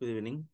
Good evening.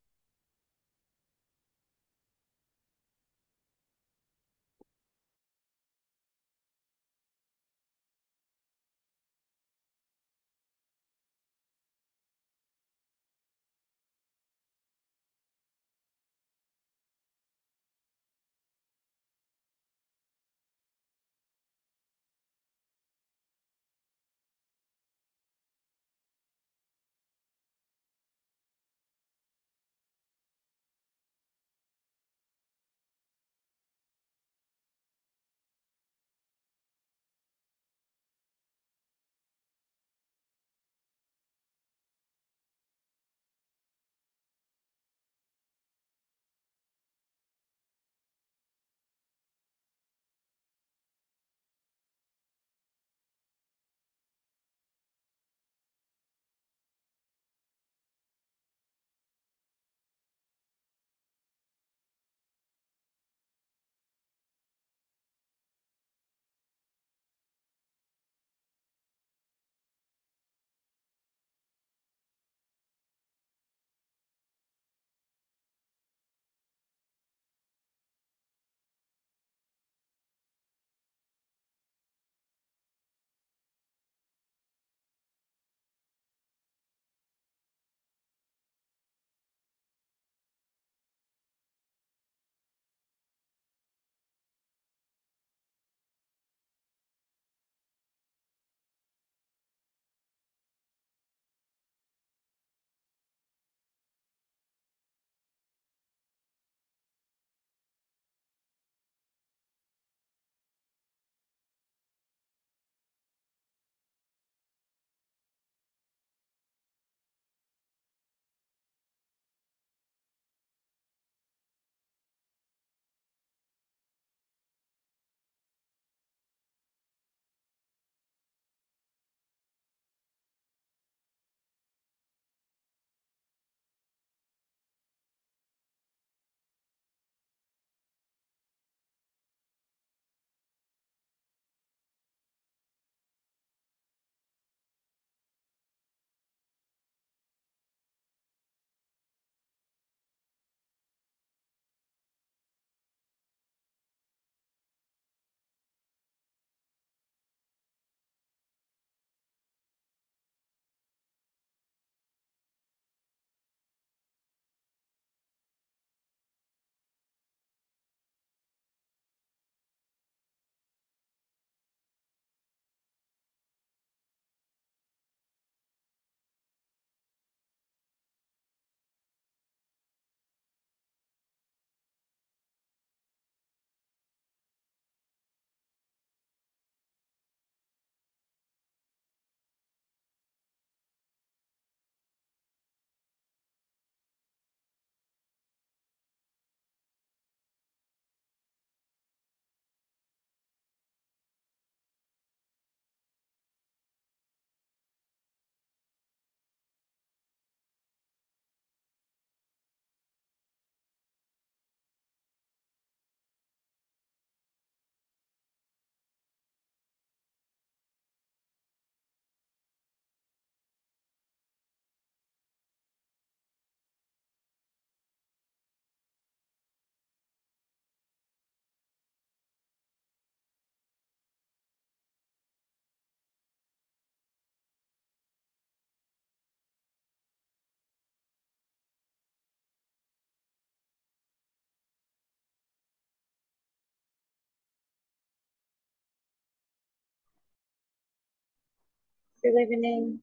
Good evening.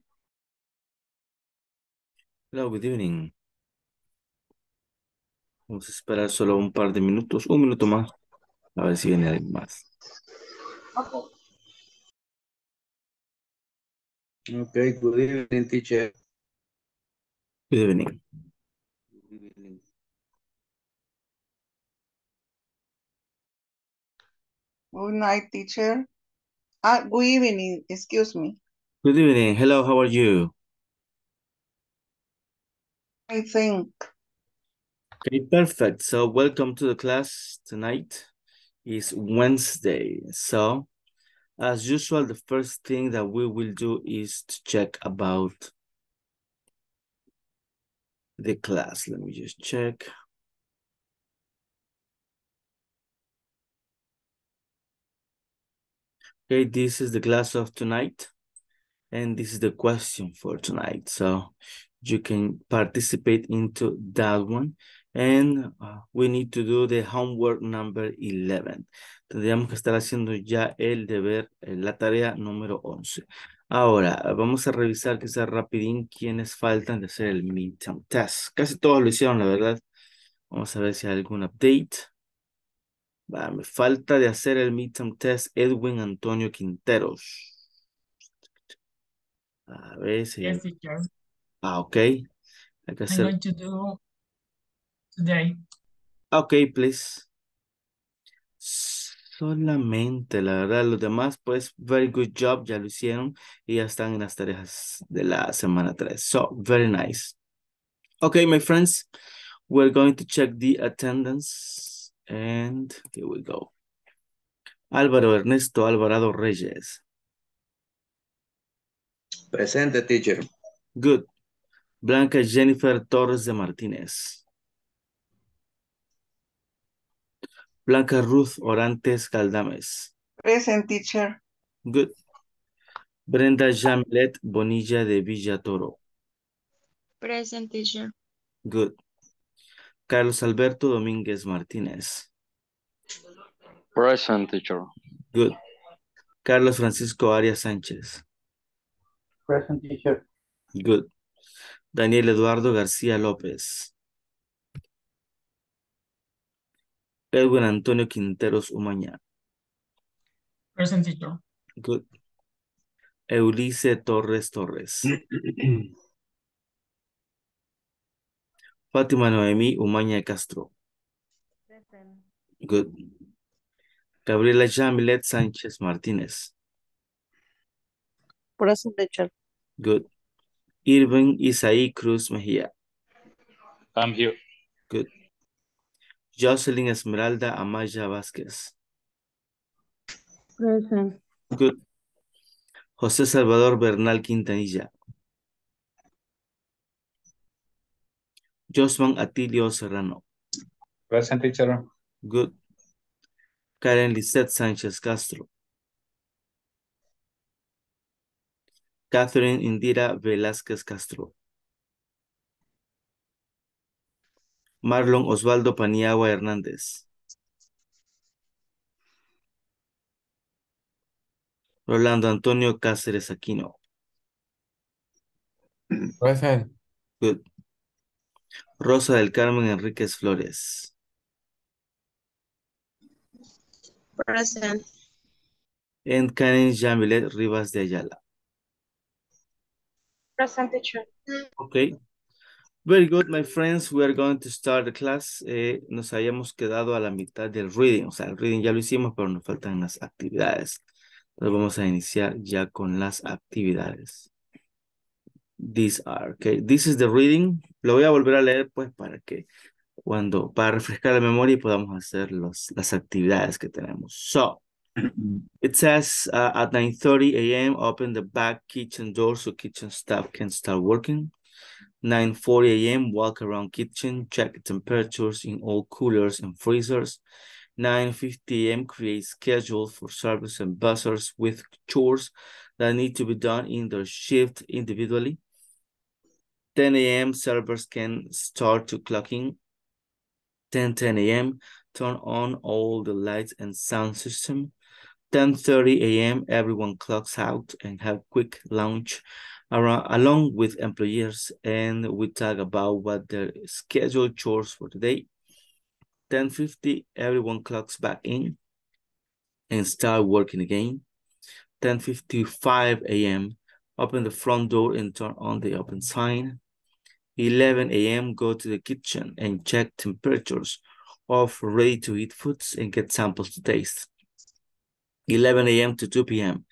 Hello, good evening. Vamos a esperar solo un par de minutos, un minuto más, a ver si viene alguien más. Okay, good evening, teacher. Good evening. Good evening. Good night, teacher. Good evening, excuse me. Good evening. Hello, how are you? I think. Okay, perfect. So welcome to the class. Tonight is Wednesday. So as usual, the first thing that we will do is to check about the class. Let me just check. Okay, this is the class of tonight, and this is the question for tonight. So you can participate into that one. And we need to do the homework number 11. Tendríamos que estar haciendo ya el deber, la tarea número 11. Ahora, vamos a revisar quizás rapidín quienes faltan de hacer el midterm test. Casi todos lo hicieron, la verdad. Vamos a ver si hay algún update. Va, me falta de hacer el midterm test Edwin Antonio Quinteros. A ver si... Yes, teacher. Ah, ok. Hay que hacer... I'm going to do... today. Okay, please. Solamente, la verdad, los demás, pues, very good job, ya lo hicieron y ya están en las tareas de la semana 3. So, very nice. Okay, my friends, we're going to check the attendance and here we go. Álvaro Ernesto Alvarado Reyes. Presente, teacher. Good. Blanca Jennifer Torres de Martínez. Blanca Ruth Orantes Galdámez. Present, teacher. Good. Brenda Jamilet Bonilla de Villa Toro. Present, teacher. Good. Carlos Alberto Domínguez Martínez. Present, teacher. Good. Carlos Francisco Arias Sánchez. Present, teacher. Good. Daniel Eduardo García López. Edwin Antonio Quintero Zumaña. Present, teacher. Good. Eulise Torres Torres. Fátima Noemi Umaña Castro. Present. Good. Gabriela Jamilet Sánchez Martínez. Present, teacher. Good. Irving Isai Cruz Mejía. I'm here. Good. Jocelyn Esmeralda Amaya Vásquez. Present. Good. Jose Salvador Bernal Quintanilla. Josuan Atilio Serrano. Present, teacher. Good. Karen Lizette Sánchez Castro. Catherine Indira Velázquez Castro. Marlon Osvaldo Paniagua Hernández. Rolando Antonio Cáceres Aquino. Present. Good. Rosa del Carmen Enríquez Flores. Present. And Karen Jamilet Rivas de Ayala. Present, teacher. Okay. Very good, my friends. We are going to start the class. Nos habíamos quedado a la mitad del reading. O sea, el reading ya lo hicimos, pero nos faltan las actividades. Entonces vamos a iniciar ya con las actividades. These are, okay. This is the reading. Lo voy a volver a leer, pues, para que cuando, para refrescar la memoria y podamos hacer las actividades que tenemos. So, it says at 9:30 a.m., open the back kitchen door so kitchen staff can start working. 9:40 a.m. walk around kitchen, check temperatures in all coolers and freezers. 9:50 a.m. create schedule for service and buzzers with chores that need to be done in their shift individually. 10 a.m. servers can start to clock in. 10:10 a.m. turn on all the lights and sound system. 10:30 a.m. everyone clocks out and have quick lunch along with employers, and we talk about what their scheduled chores for the day. 10:50, everyone clocks back in and start working again. 10:55 a.m., open the front door and turn on the open sign. 11 a.m., go to the kitchen and check temperatures of ready-to-eat foods and get samples to taste. 11 a.m. to 2 p.m.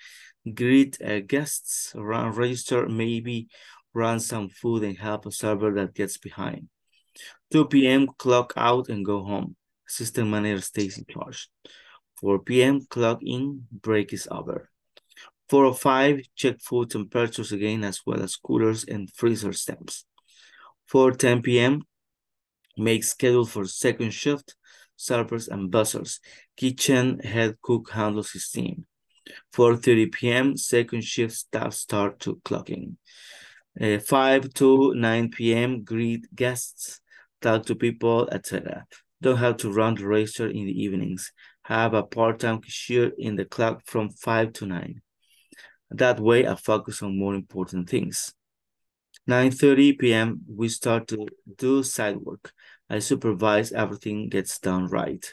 greet guests, run register, maybe run some food and help a server that gets behind. 2 p.m. clock out and go home. Assistant manager stays in charge. 4 p.m. clock in, break is over. 4:05, check food temperatures again as well as coolers and freezer temps. 4:10 p.m. Make schedule for second shift, servers and buzzers. Kitchen head cook handles his team. 4:30 p.m. second shift staff start to clocking. 5 to 9 p.m. greet guests, talk to people, etc. Don't have to run the register in the evenings. Have a part-time cashier in the clock from 5 to 9. That way, I focus on more important things. 9:30 p.m. we start to do site work. I supervise everything gets done right.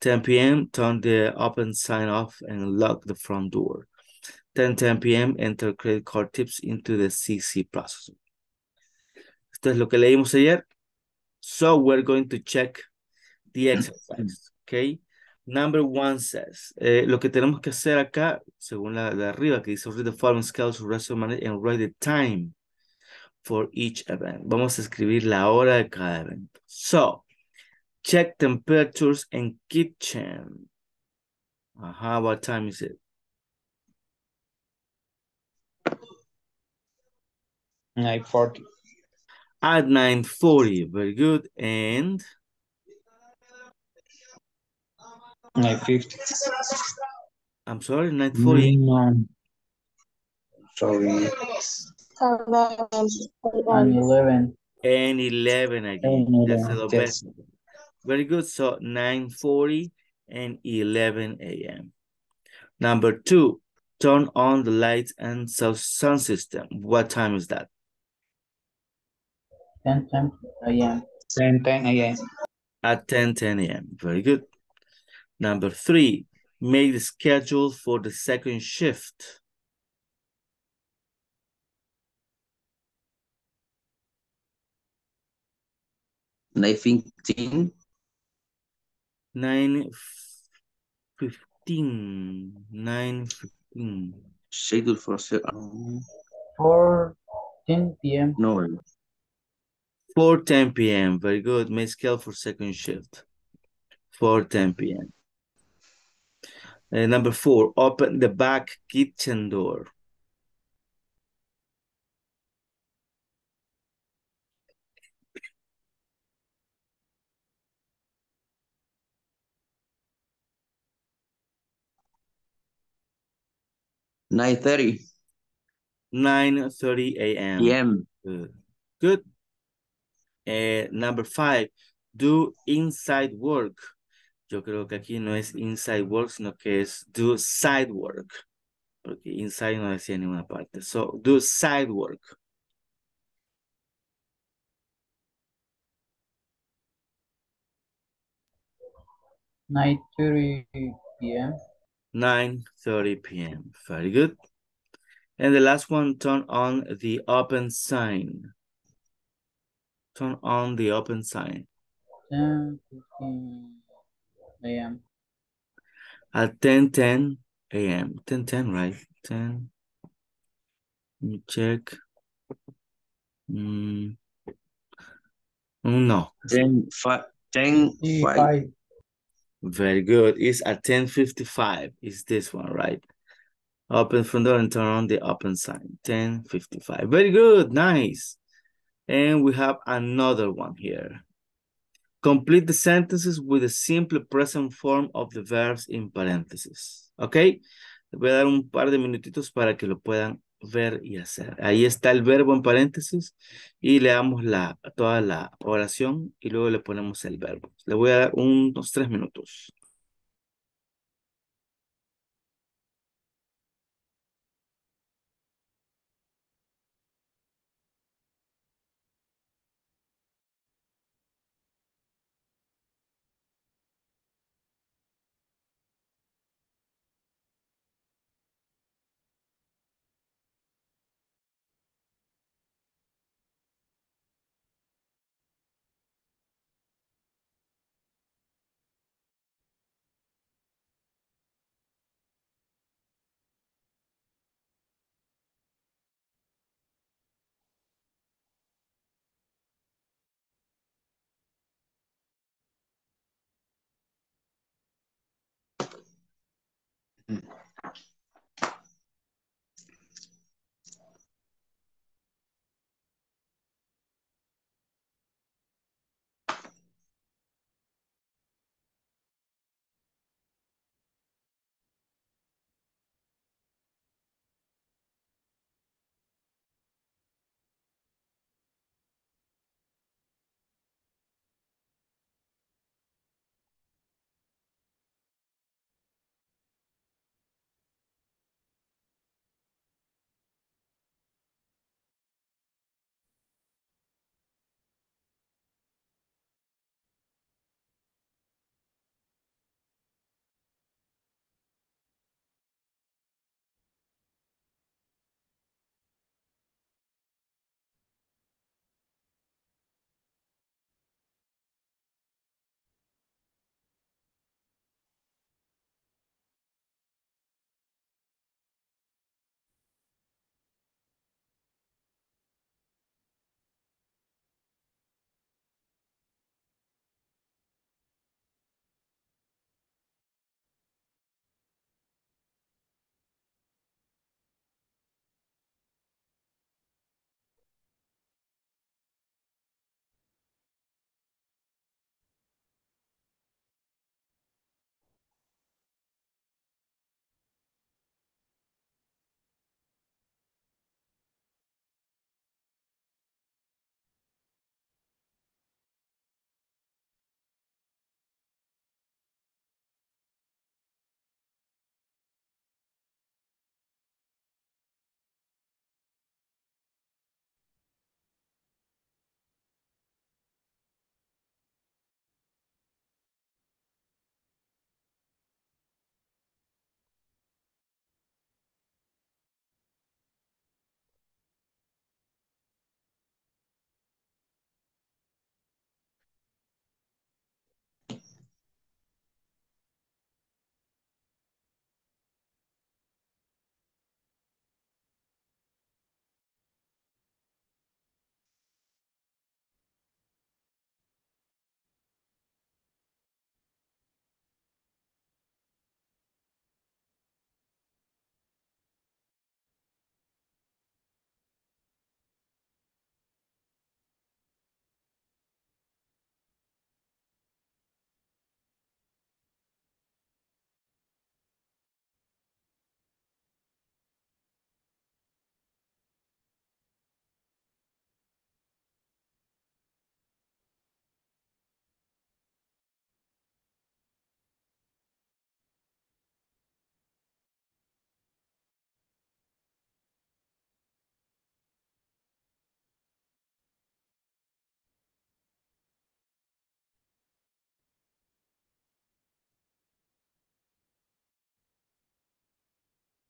10 p.m. turn the open sign off and lock the front door. 10:10 p.m. enter credit card tips into the CC processor. Esto es lo que leímos ayer. So we're going to check the exercise, okay? Number 1 says, lo que tenemos que hacer acá, según la de arriba, que dice, read the following schedules of restaurant and write the time for each event. Vamos a escribir la hora de cada evento. So, check temperatures and kitchen. Aha, what time is it? 9:40. At 9:40, very good. And 9:50. I'm sorry, 9:40. Sorry. And 11. And 11 again. And 11. That's the best. Very good. So 9:40 and 11 a.m. Number 2, turn on the lights and sound system. What time is that? 10:10 a.m. 10:10 a.m. At 10:10 a.m. Very good. Number 3, make the schedule for the second shift. 9:15. 9:15. 9:15. Schedule for 4:10 p.m. No. 4:10 p.m. Very good. Make schedule for second shift. 4:10 p.m. Number 4, open the back kitchen door. 9:30. 9:30 a.m. Good. Number 5, do inside work. Yo creo que aquí no es inside work, sino que es do side work. Porque inside no decía en ninguna parte. So, do side work. 9:30 p.m. 9:30 p.m. Very good. And the last one, turn on the open sign. Turn on the open sign. 10:15 a.m. At 10:10 a.m. 10:10, right? 10. Let me check. No. 10:05. Very good. It's at 10:55. It's this one, right? Open front door and turn on the open sign. 10:55. Very good. Nice. And we have another one here. Complete the sentences with the simple present form of the verbs in paréntesis. ¿Ok? Les voy a dar un par de minutitos para que lo puedan ver y hacer. Ahí está el verbo en paréntesis y le damos toda la oración y luego le ponemos el verbo. Le voy a dar unos 3 minutos.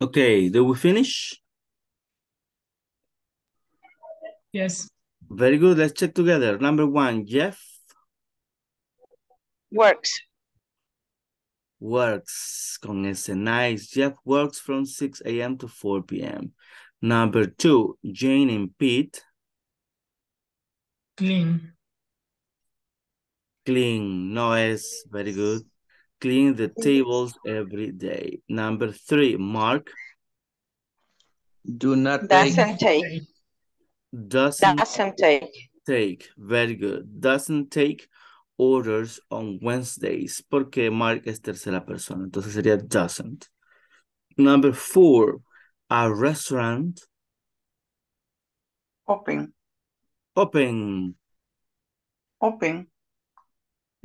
Okay, did we finish? Yes. Very good. Let's check together. Number one, Jeff. Works. Works. Con ese nice. Jeff works from 6 a.m. to 4 p.m. Number two, Jane and Pete. Clean. Clean. No es. Very good. Clean the tables every day. Number three, Mark. Doesn't take. Very good. Doesn't take orders on Wednesdays. Porque Mark es tercera persona. Entonces sería doesn't. Number four, a restaurant. Open.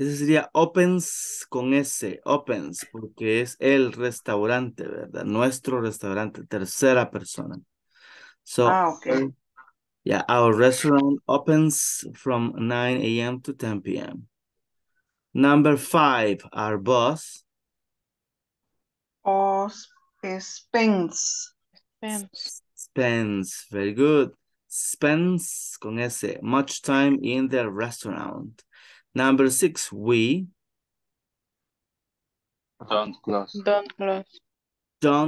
Ese sería opens con S, opens, porque es el restaurante, ¿verdad? Nuestro restaurante, tercera persona. So, okay. Yeah, our restaurant opens from 9 a.m. to 10 p.m. Number five, our boss. Spends. Very good. Spends con S, much time in the restaurant. Number six, we don't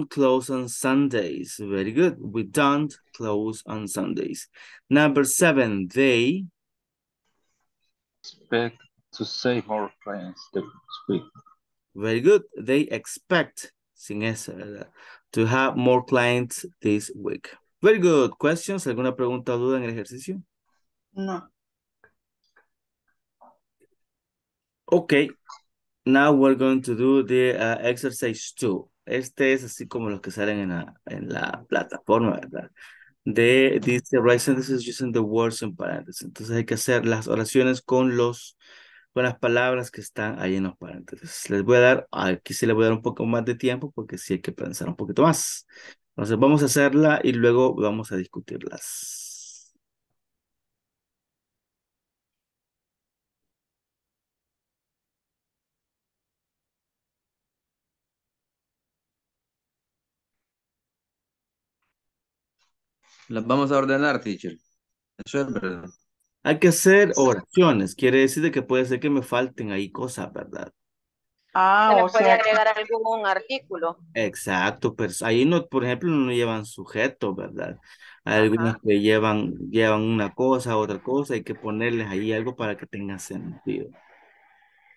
close on Sundays. Very good. We don't close on Sundays. Number seven, they expect to save more clients this week. Very good. They expect sin esa, to have more clients this week. Very good. Questions? ¿Alguna pregunta o duda en el ejercicio? No. Okay, now we're going to do the exercise 2. Este es así como los que salen en la plataforma, ¿verdad? Dice, write sentences using the words in parentheses. Entonces hay que hacer las oraciones con las palabras que están ahí en los paréntesis. Aquí sí les voy a dar un poco más de tiempo porque sí hay que pensar un poquito más. Entonces vamos a hacerla y luego vamos a discutirlas. Las vamos a ordenar, teacher. Eso es verdad. Hay que hacer oraciones. Quiere decir de que puede ser que me falten ahí cosas, ¿verdad? O sea, puede agregar algún artículo. Exacto. Pero ahí, no, por ejemplo, no llevan sujeto, ¿verdad? Hay algunas que llevan una cosa, otra cosa. Hay que ponerles ahí algo para que tenga sentido.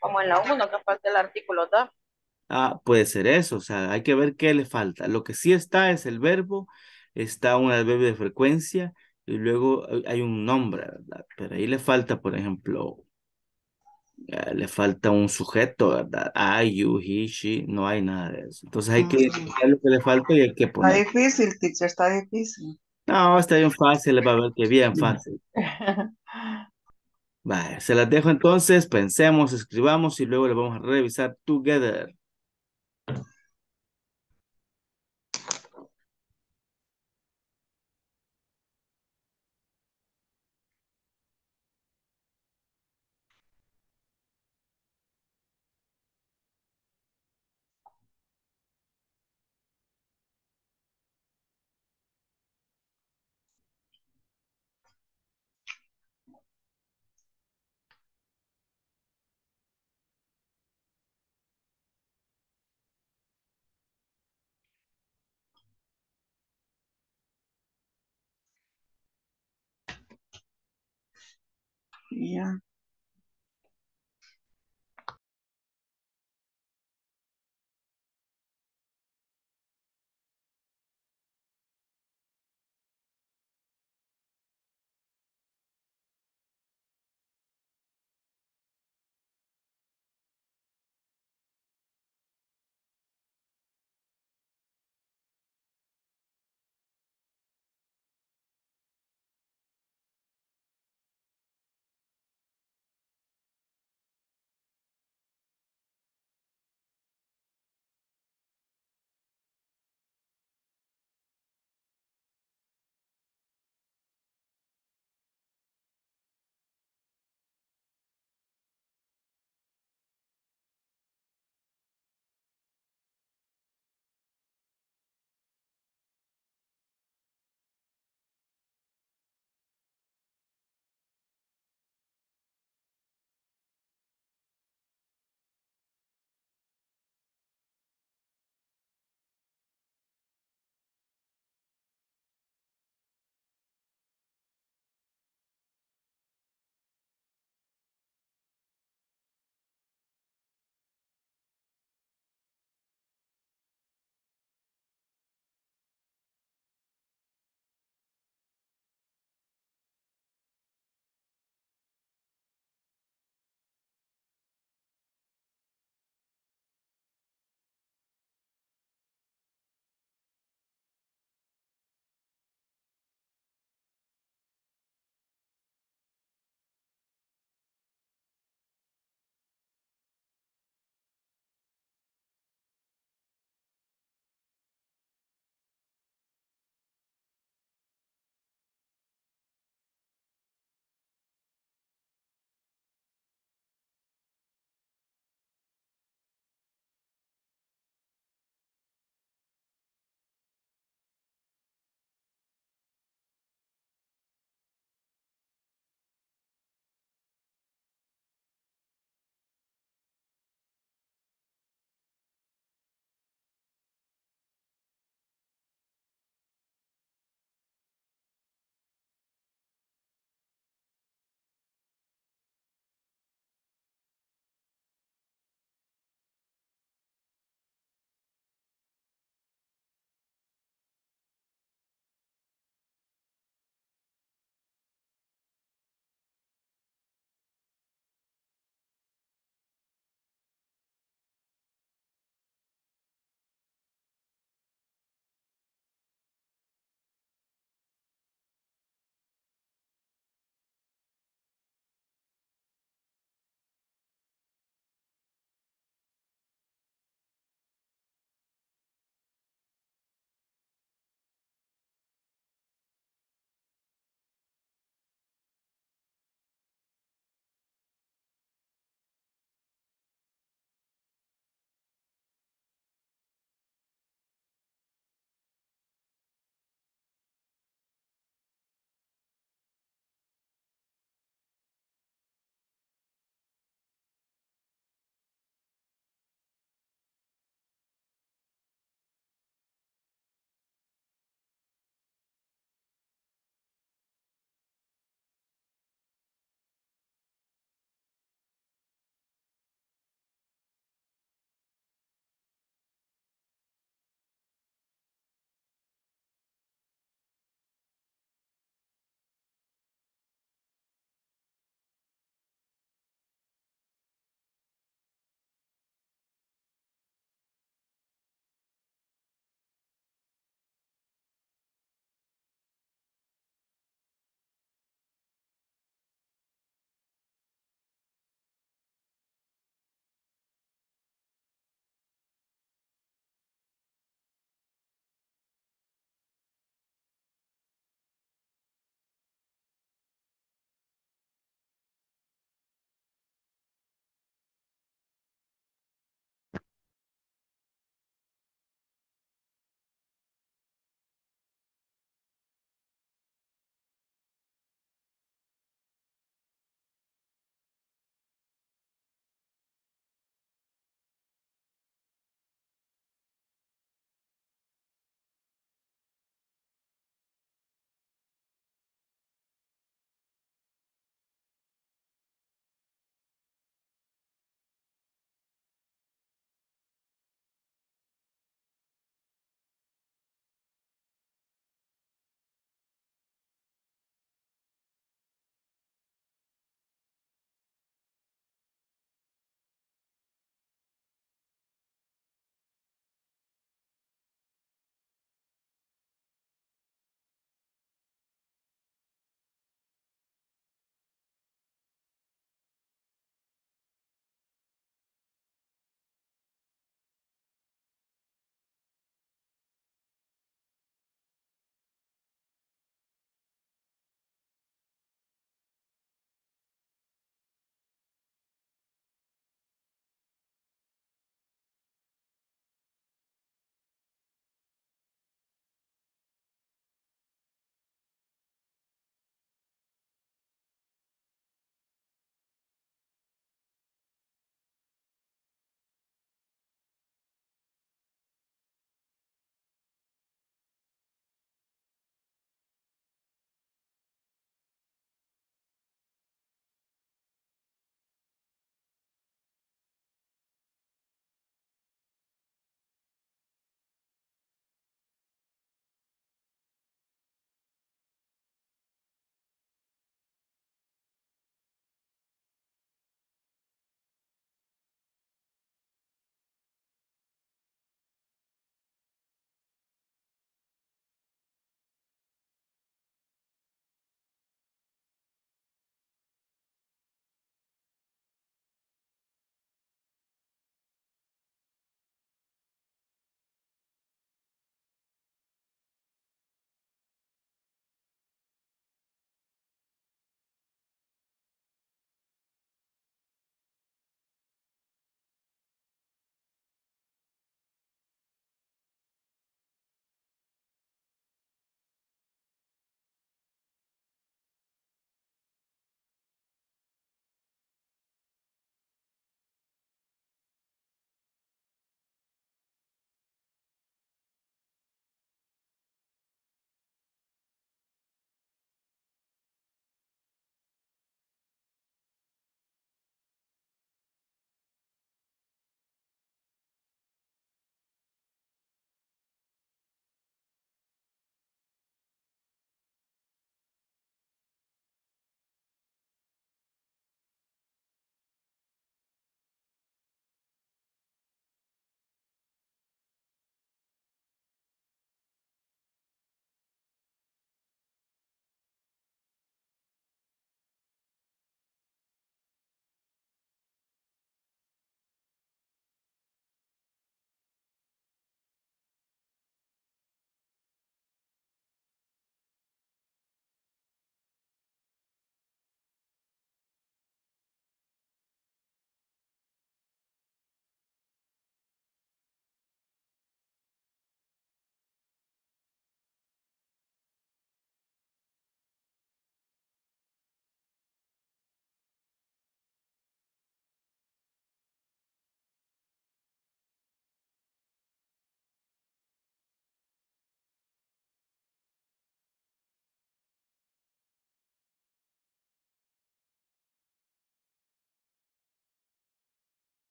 Como en la 1, que falta el artículo, ¿verdad? Puede ser eso. O sea, hay que ver qué le falta. Lo que sí está es el verbo. Está un adverbio de frecuencia y luego hay un nombre, ¿verdad? Pero ahí le falta, por ejemplo, le falta un sujeto, ¿verdad? I, you, he, she, no hay nada de eso. Entonces hay que identificar lo que le falta y hay que poner. Está difícil, teacher, está difícil. No, está bien fácil, va a ver que bien fácil. Vale, se las dejo entonces, pensemos, escribamos y luego le vamos a revisar together. Yeah.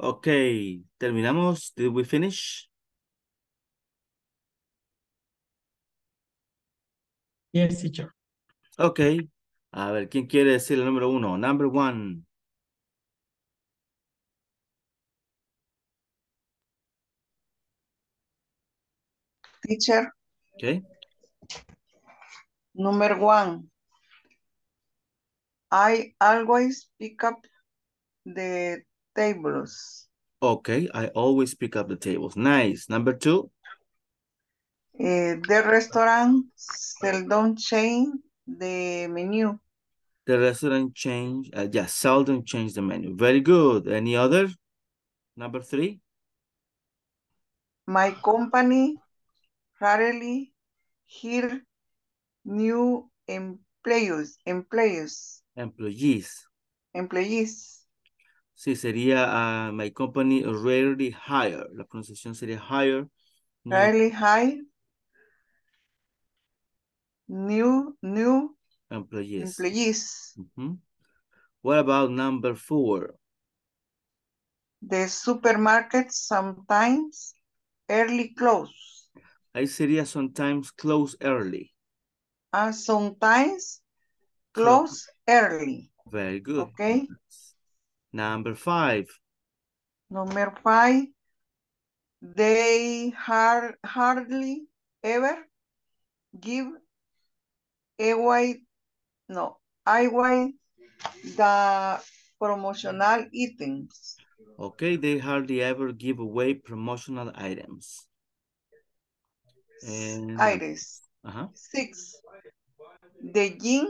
Okay, terminamos. Did we finish? Yes, teacher. Okay. A ver, ¿quién quiere decir el número uno? Number one. Teacher. Okay. Number one. I always pick up the tables. Okay, I always pick up the tables. Nice. Number two. The restaurant seldom change the menu. The restaurant change, seldom change the menu. Very good. Any other? Number three. My company rarely hire new employees. Sí, sería my company rarely hire. La pronunciación sería hire. No. Rarely hire new employees. Mm-hmm. What about number four? The supermarket sometimes early close. Ahí sería sometimes close early. Sometimes close early. Very good. Okay. Number five. Number five. They hardly ever give away, the promotional items. Okay, they hardly ever give away promotional items. And Six. The gym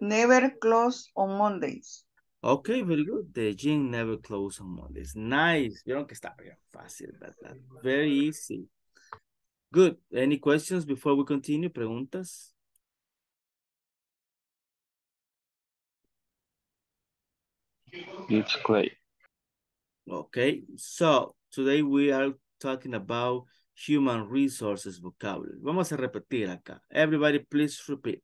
never close on Mondays. Okay, very good. The gym never close on Mondays. Nice. Vieron que está bien fácil, ¿verdad? Very easy. Good. Any questions before we continue? Preguntas. It's great. Okay, so today we are talking about human resources vocabulary. Vamos a repetir acá. Everybody, please repeat.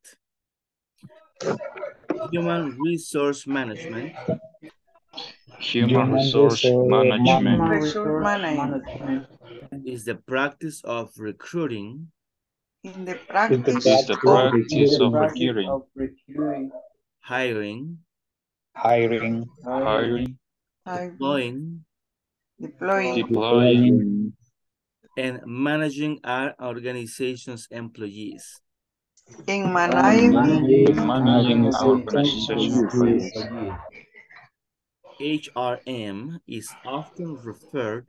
Human resource management. Human resource management is the practice of recruiting. Is the practice of recruiting. Hiring. Deploying. And managing our organization's employees. In managing our organization's employees. HRM is often referred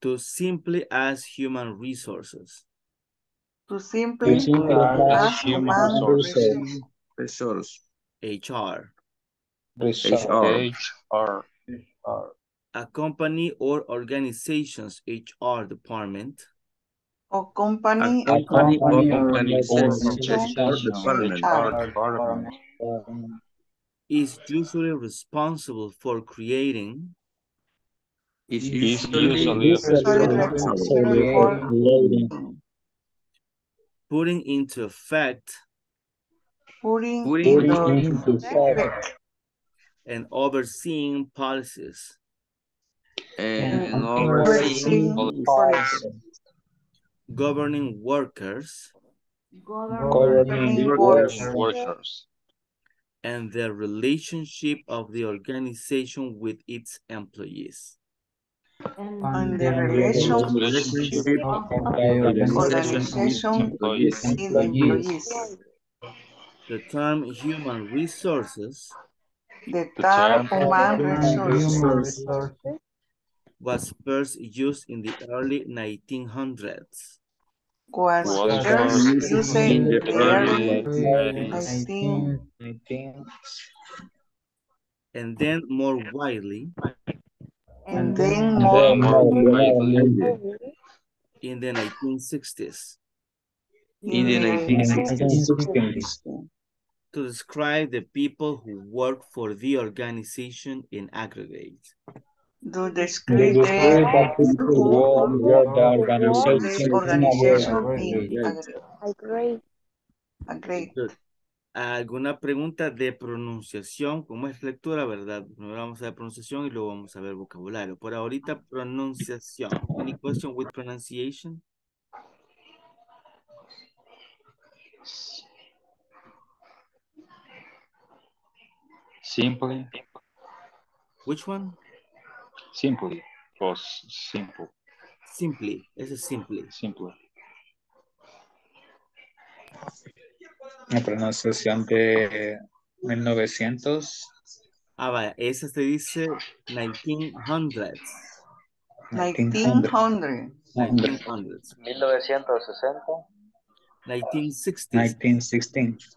to simply as human resources. HR. A company or organization's HR department. A company or organization's HR department is usually responsible for creating. Putting into effect. And overseeing policies. Governing workers. And the relationship of the organization with its employees. And the relationship of the organization with its employees. The term human resources was first used in the early 1900s. And then more widely. In the 1960s. To describe the people who work for the organization in aggregate. alguna pregunta de pronunciación, como es lectura, ¿verdad? Primero vamos a ver pronunciación y luego vamos a ver vocabulario. Por ahorita, pronunciación. Any question with pronunciation? Simple. Which one? Simple. Or simple. Simply. Ese es simple. Simple. La pronunciación de 1900. Ah, vale. Esa se dice 1900. 1900. 1900. 1960. 1960. 1916.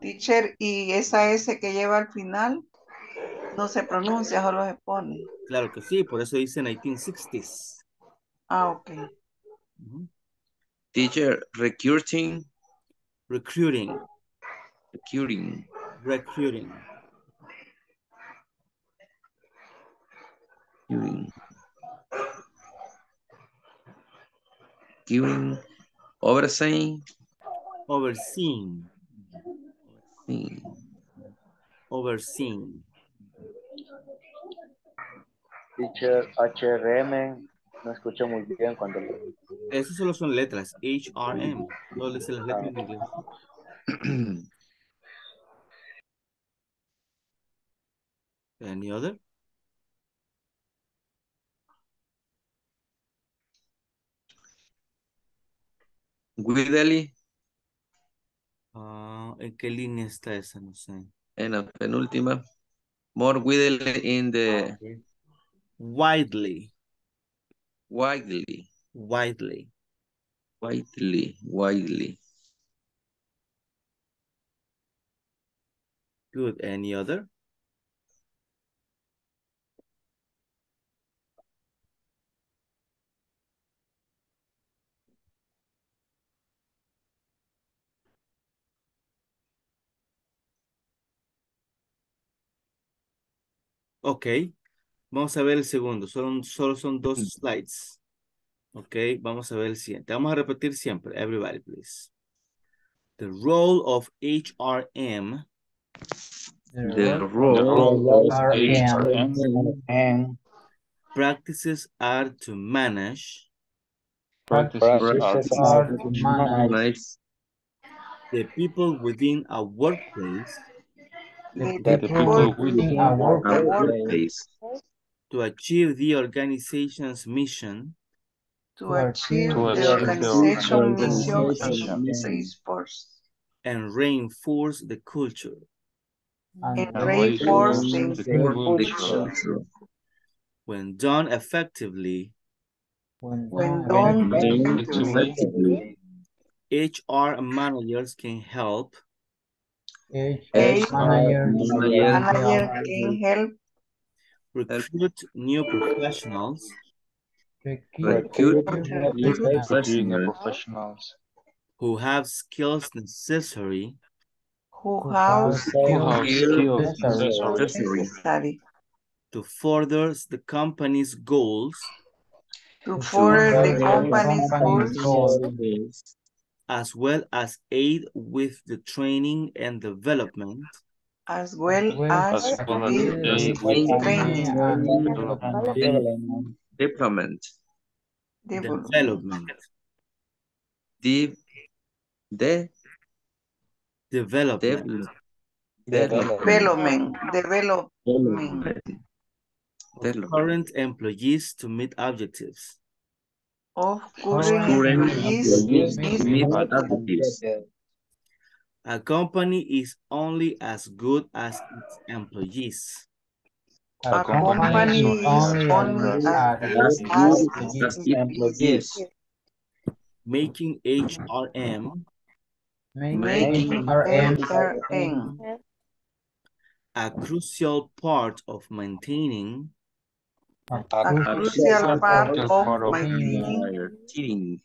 Teacher, y esa S que lleva al final no se pronuncia, solo se pone. Claro que sí, por eso dice 1960s. Ah, ok. Uh-huh. Teacher, recruiting. Recruiting. Recruiting. Recruiting. Recruiting. Overseeing. Overseeing. Overseeing. Teacher, HRM. No escucho muy bien cuando... Eso solo son letras. HRM. No le sé las letras en inglés. Any other? Widely. ¿En qué línea está esa? No sé. En la penúltima. More widely in the... Okay. Widely. Widely. Widely. Widely. Widely. Good. Any other? Okay. Vamos a ver el segundo. Solo son dos slides. Ok, vamos a ver el siguiente. Vamos a repetir siempre. Everybody, please. The role of HRM. The role of HRM. Practices are to manage. Practices are to manage. The people within a workplace. The people within a workplace. To achieve the organization's mission. And reinforce the culture. And reinforce the culture. When done effectively. When done effectively. HR managers can help. HR managers can help. Recruit new professionals. Who have skills necessary. To further the company's goals. As well as aid with the training and development. Development. Current employees to meet objectives. A company is only as good as its employees. A company is only as good as its employees. Making HRM. A crucial part of maintaining. A crucial part of maintaining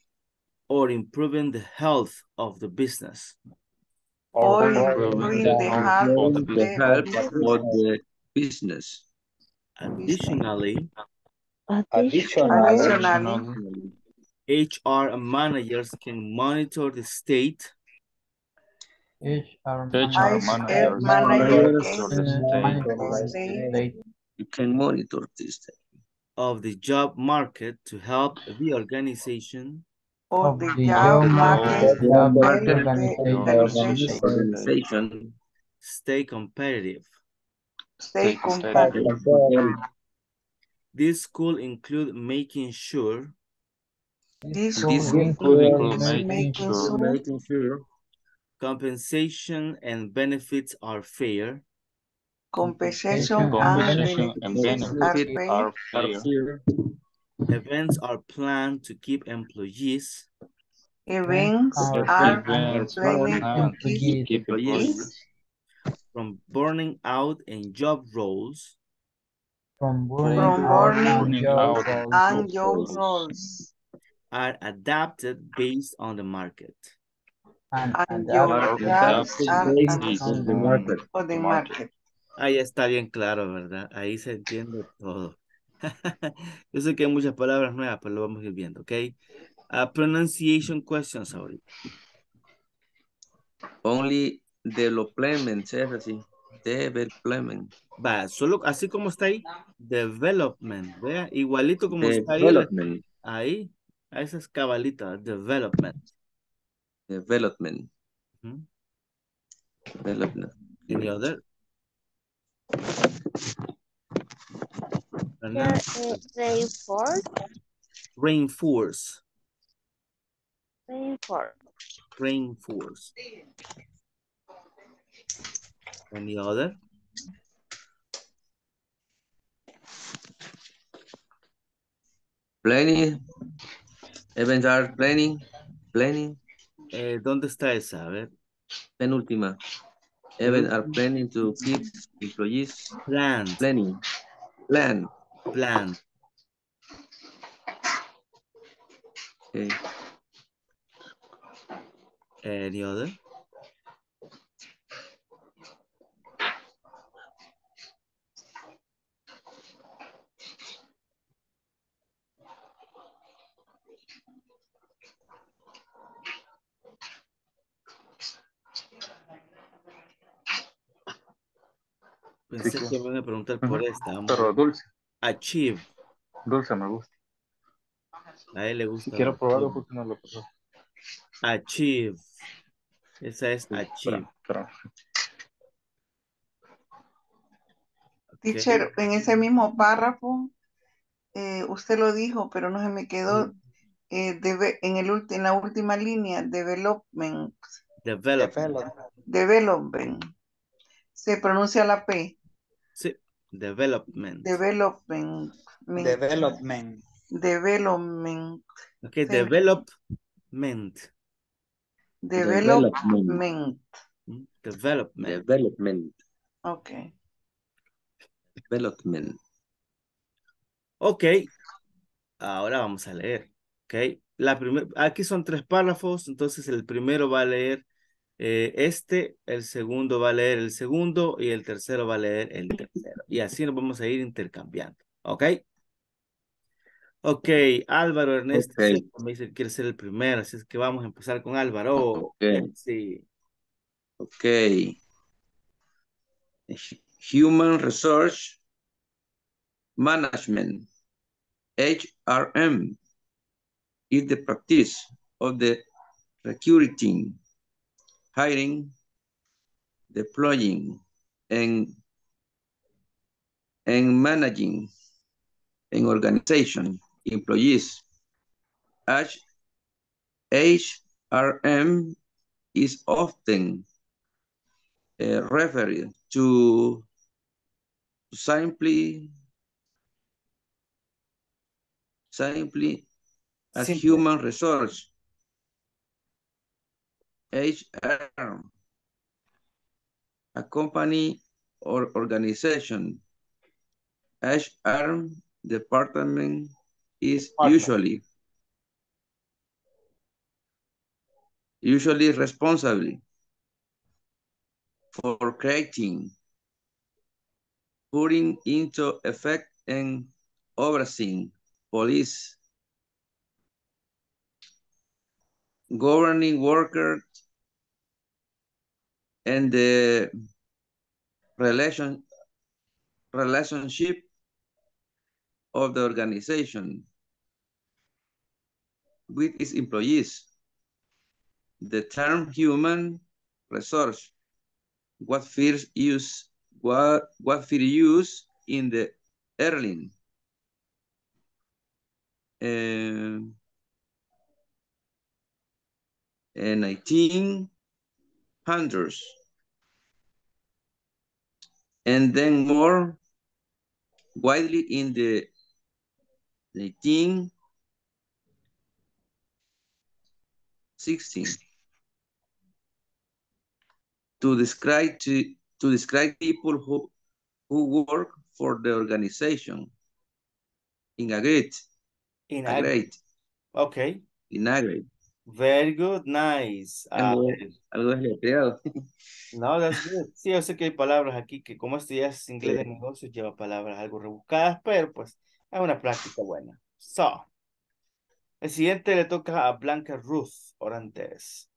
or improving the health of the business. Or improving the health of the business. Additionally, HR managers can monitor the state HR manager you can monitor this thing of the job market to help the organization of the job market stay competitive. This could include making sure compensation and benefits are fair. Compensation and benefits are fair. Events are planned to keep employees. From burning out in job roles. Are adapted based on the market. Ahí está bien claro, ¿verdad? Ahí se entiende todo. Yo sé que hay muchas palabras nuevas, pero lo vamos a ir viendo, ¿ok? Pronunciation questions ahorita. Only development, es así. Development. Va, solo así como está ahí. Development, vea, igualito como está ahí. Ahí, a esas cabalitas. Development. Development. Mm-hmm. Development. Any other? Reinforce. Any other? Planning. Events are planning. ¿Dónde está esa? A ver. Penúltima. Events are planning to keep employees. Plan. Okay. Any other? Pensé que me van a preguntar por esta. Pero dulce. Achieve. Dulce me gusta. A él le gusta. Quiero probarlo porque no lo pasó. Achieve. Esa es achieve. Okay. Teacher, en ese mismo párrafo, usted lo dijo, pero no se me quedó. En la última línea, development. Se pronuncia la P. Sí, development. Okay, sí. Development. Okay. Development. Okay. Ahora vamos a leer. Okay. Aquí son tres párrafos, entonces el primero va a leer el segundo va a leer el segundo y el tercero va a leer el tercero. Y así nos vamos a ir intercambiando. ¿Ok? Ok, Álvaro Ernesto me dice que quiere ser el primero, así es que vamos a empezar con Álvaro. Ok. Sí. Ok. Human Resource Management, HRM, is the practice of the recruiting, hiring, deploying, and managing an organization, employees. HRM is often referred to simply as human resource. HR, a company or organization. HR department is usually responsible for creating, putting into effect, and overseeing policies governing workers and the relationship of the organization with its employees. The term human resource was first used in the early 1900s, and then more widely in the 1960s to describe people who work for the organization in a grade. Okay. In a grade. Very good, nice. Algo desletreado. No, that's good. Sí, yo sé que hay palabras aquí que como estudias inglés de negocios lleva palabras algo rebuscadas, pero pues es una práctica buena. So, el siguiente le toca a Blanca Ruth Orantes.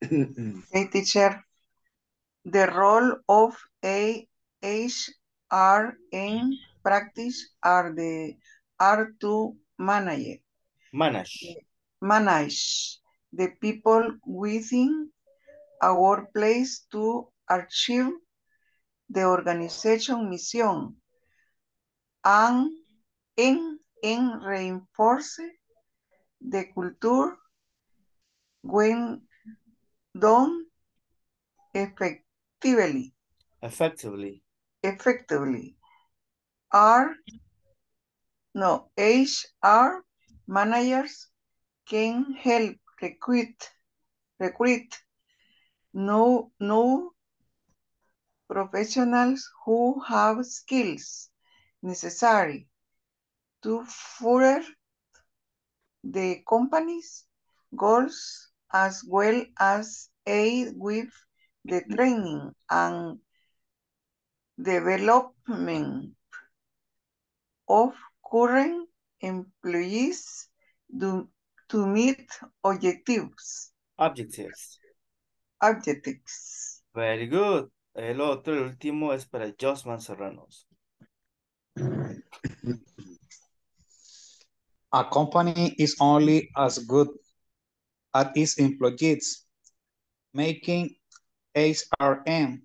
Hey, teacher. The role of HR in practice are to manage. Manage the people within a workplace to achieve the organization mission and in reinforce the culture when done effectively. HR managers can help recruit new professionals who have skills necessary to further the company's goals, as well as aid with the training and development of current employees to meet objectives. Very good. El otro, el último, es para Josuan Serranos. A company is only as good as its employees, making HRM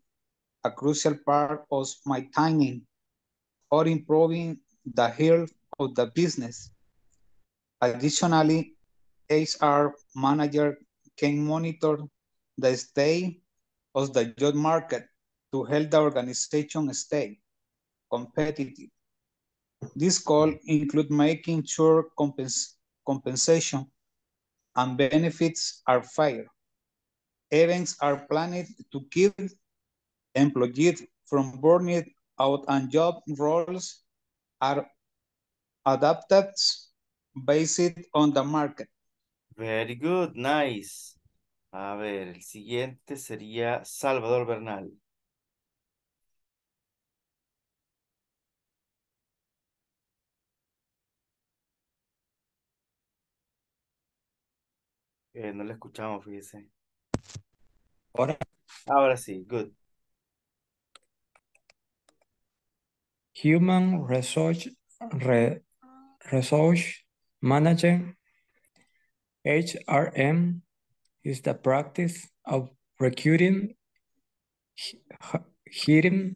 a crucial part of my timing or improving the health of the business. Additionally, HR manager can monitor the state of the job market to help the organization stay competitive. This goal includes making sure compensation and benefits are fair. Events are planned to keep employees from burning out, and job roles are adapted based on the market. Very good, nice. A ver, el siguiente sería Salvador Bernal. No le escuchamos, fíjese. Ahora sí, good. Human resource manager, HRM, is the practice of recruiting, hiring,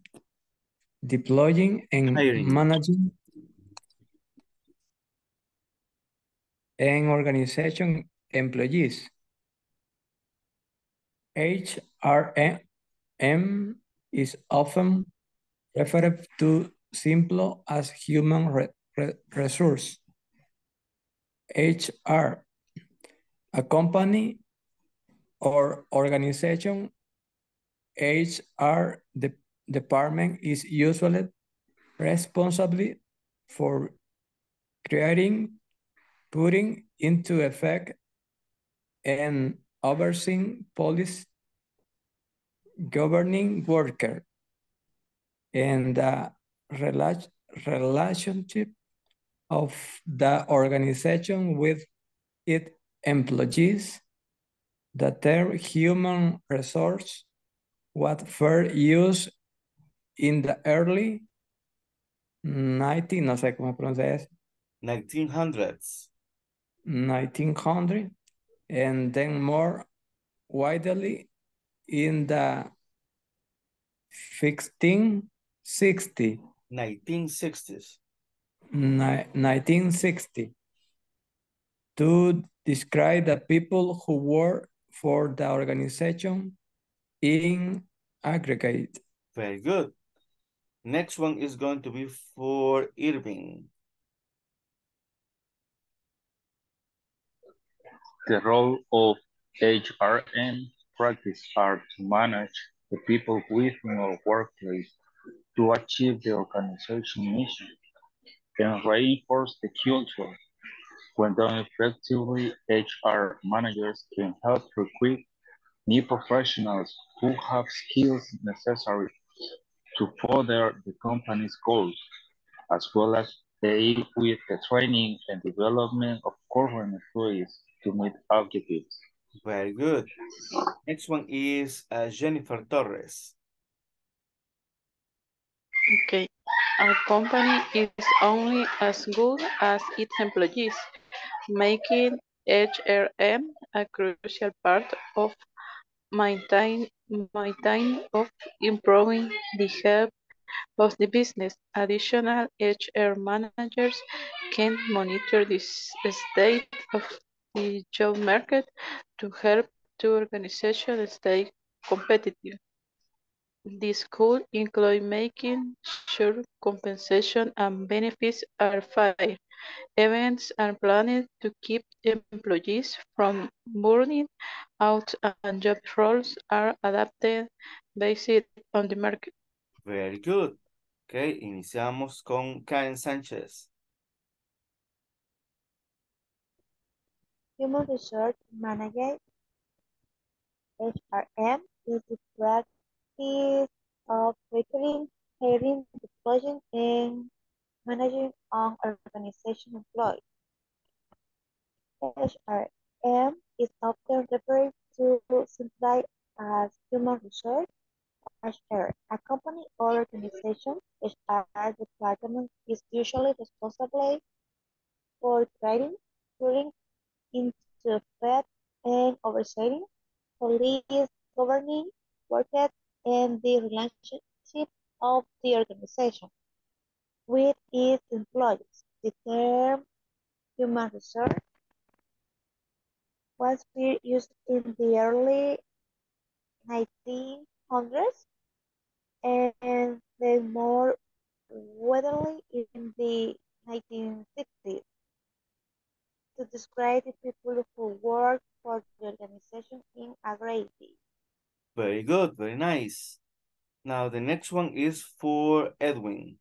deploying, and managing an organization employees. HRM is often referred to simply as human resource. HR, a company or organization, HR department is usually responsible for creating, putting into effect, and overseeing policies governing worker and the relationship of the organization with its employees, The term human resource was first used in the early 1900s, and then more widely in the 1960s to describe the people who work for the organization in aggregate. Very good. Next one is going to be for Irving. The role of HRM practice are to manage the people within our workplace to achieve the organization mission and reinforce the culture. When done effectively, HR managers can help recruit new professionals who have skills necessary to further the company's goals, as well as aid with the training and development of current employees to meet objectives. Very good. Next one is Jennifer Torres. Okay. A company is only as good as its employees, making HRM a crucial part of maintaining of improving the health of the business. Additional HR managers can monitor the state of the job market to help the organization stay competitive. This could include making sure compensation and benefits are fair. Events are planned to keep employees from burning out, and job roles are adapted based on the market. Very good. Okay, iniciamos con Karen Sánchez. Human Resource Manager, HRM, is the practice of recruiting, hiring, deploying, and managing an organization employee. HRM is often referred to simply as human resource. HR. A company or organization HR department is usually responsible for training, hiring, into fact and overseeing, police, governing, workers, and the relationship of the organization with its employees. The term human resource was used in the early 1900s and then more widely in the 1960s. To describe the people who work for the organization in a great deal. Very good, very nice. Now the next one is for Edwin.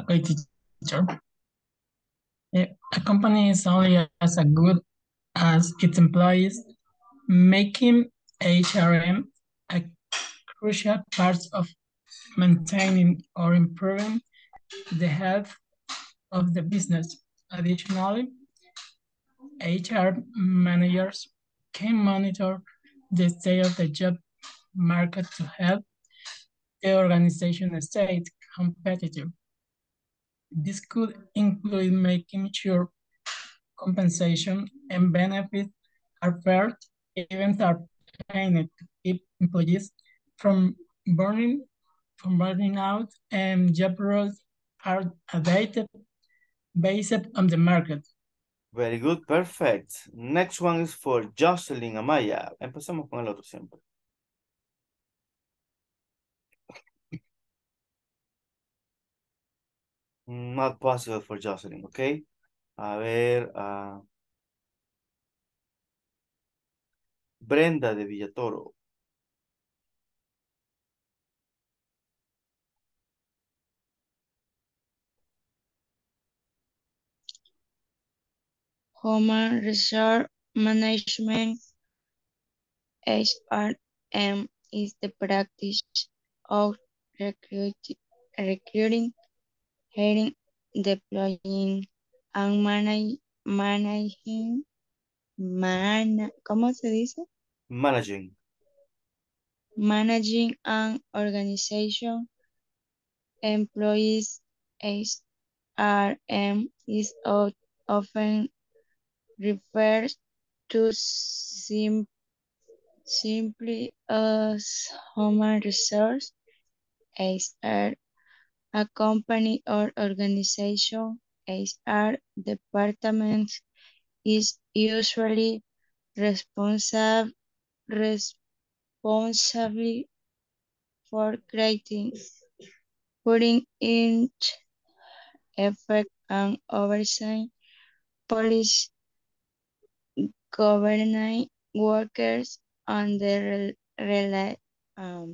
Okay, teacher. A company is only as good as its employees, making HRM a crucial part of maintaining or improving the health of the business. Additionally, HR managers can monitor the state of the job market to help the organization stay competitive. This could include making sure compensation and benefits are fair, events are to keep employees from burning out, and job roles are adapted based on the market. Very good, perfect. Next one is for Jocelyn Amaya. Empezamos con el otro siempre. Not possible for Jocelyn, okay? A ver, Brenda de Villa Toro. Human Resource Management, HRM, is the practice of recruiting, hiring, deploying, and managing an organization. Employees, HRM is often referred to simply as human resource. HR, a company or organization, HR department is usually responsible for creating, putting in effect and oversight policies governing workers on the relationship of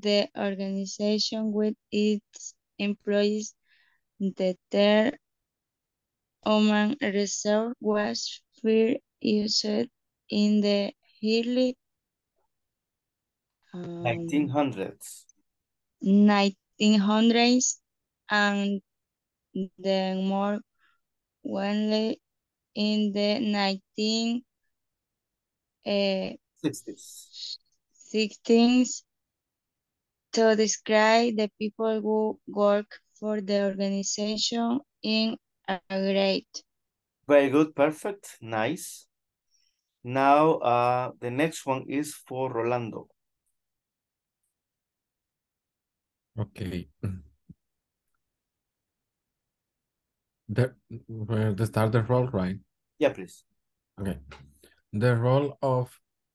the organization with its employees. The term human resource was first used in the early 1900s and then more widely in the 1960s to describe the people who work for the organization in a grade. Very good, perfect, nice. Now the next one is for Rolando. Okay. The start the role, right? Yeah, please. Okay. The role of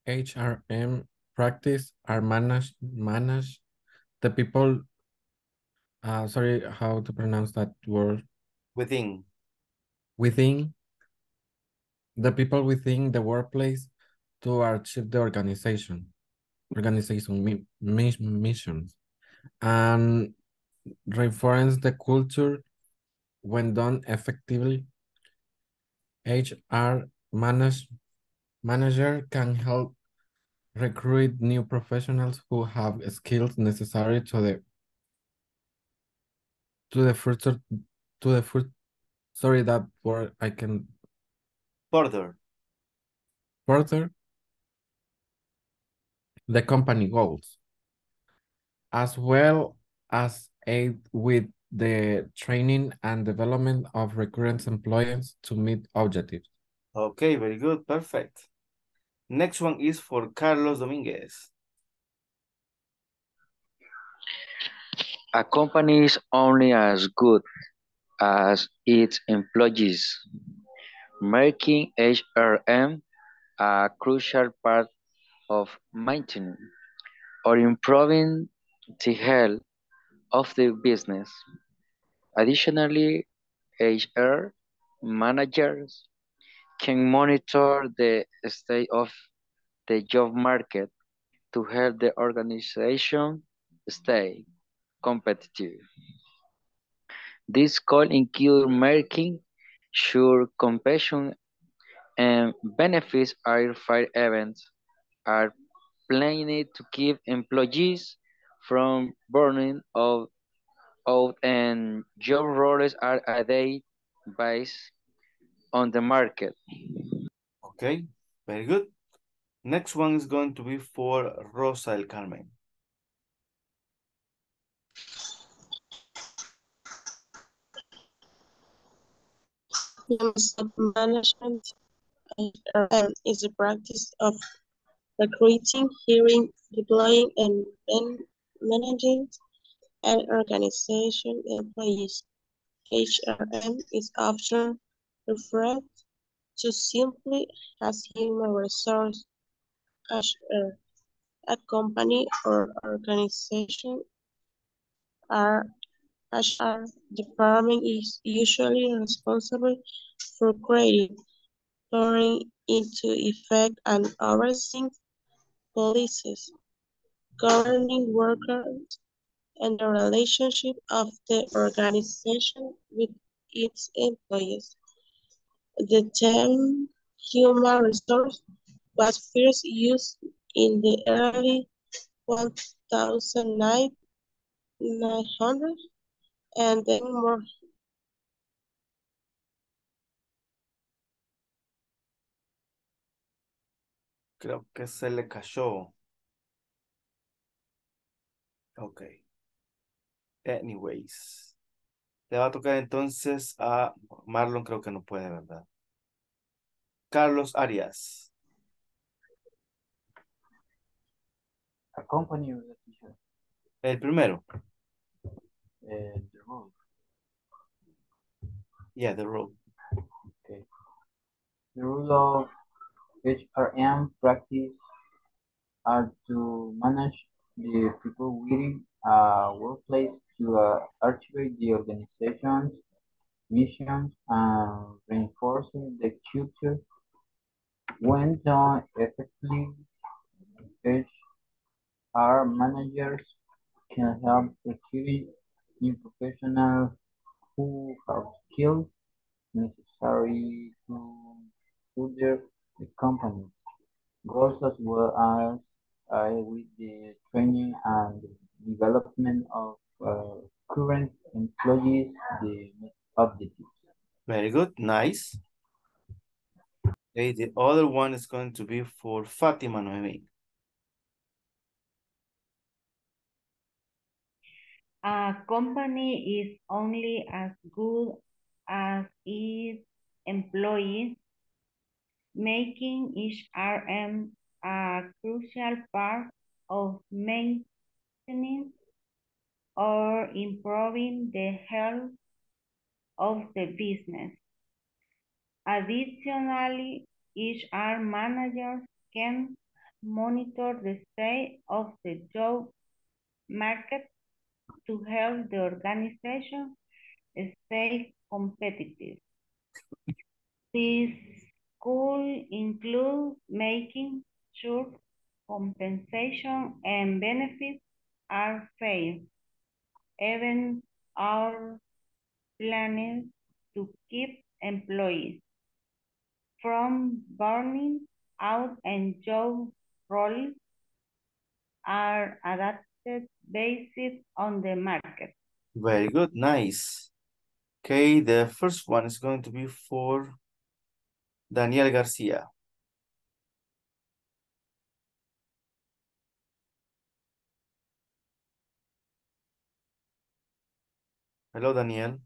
HRM practice are manage the people. Sorry, how to pronounce that word? Within. Within. The people within the workplace to achieve the organization missions, and reference the culture when done effectively. HR manager can help recruit new professionals who have skills necessary further the company goals, as well as aid with the training and development of recurrent employees to meet objectives. Okay, very good, perfect. Next one is for Carlos Dominguez. A company is only as good as its employees, making HRM a crucial part of maintaining or improving the health of the business. Additionally, HR managers can monitor the state of the job market to help the organization stay competitive. This call includes making sure compensation and benefits are fair events are planned to keep employees from burning out and job roles are adapted based on the market. Okay, very good. Next one is going to be for Rosa del Carmen. Management is the practice of recruiting, hiring, deploying, and managing an organization employees. HRM is often referred to simply as human resource. A company or organization are HR department is usually responsible for creating, putting into effect, and overseeing policies governing workers and the relationship of the organization with its employees. The term human resource was first used in the early 1900s and then more. Creo que se le cayó. Ok. Anyways. Le va a tocar entonces a Marlon, creo que no puede, ¿verdad? Carlos Arias. Accompany the teacher. El primero. The road. Yeah, the road. Okay. The rule of HRM practice are to manage the people within a workplace to articulate the organization's missions and reinforcing the culture. When done effectively, HR managers can help security in professionals who have skills necessary to further the company goals, as well as with the training and development of current employees, the objectives. Very good, nice. Okay, the other one is going to be for Fátima Noemi. A company is only as good as its employees, making HRM a crucial part of maintaining or improving the health of the business. Additionally, HR managers can monitor the state of the job market to help the organization stay competitive. This could include making sure compensation and benefits are fair, even our planning to keep employees from burning out, and job roles are adapted based on the market. Very good, nice. Okay, the first one is going to be for Daniel Garcia. Hello, Daniel.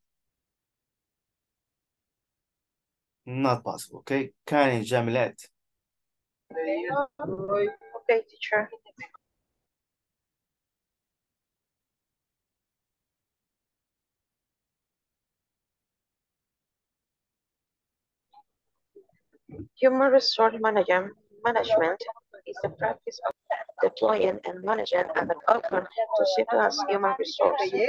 Not possible. Okay, Karen Jamilet. Okay, teacher. Human resource management is the practice of deploying and managing an outcome to civilize human resources. A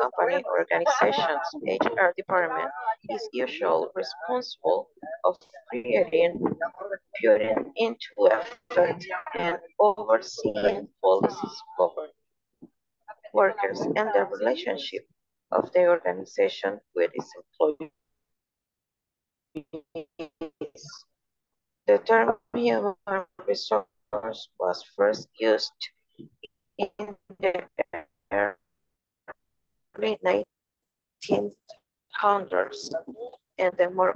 company organization's HR department is usually responsible of creating, putting into effect, and overseeing policies for workers and the relationship of the organization with its employees. The term human resource was first used in the early 1900s and the more.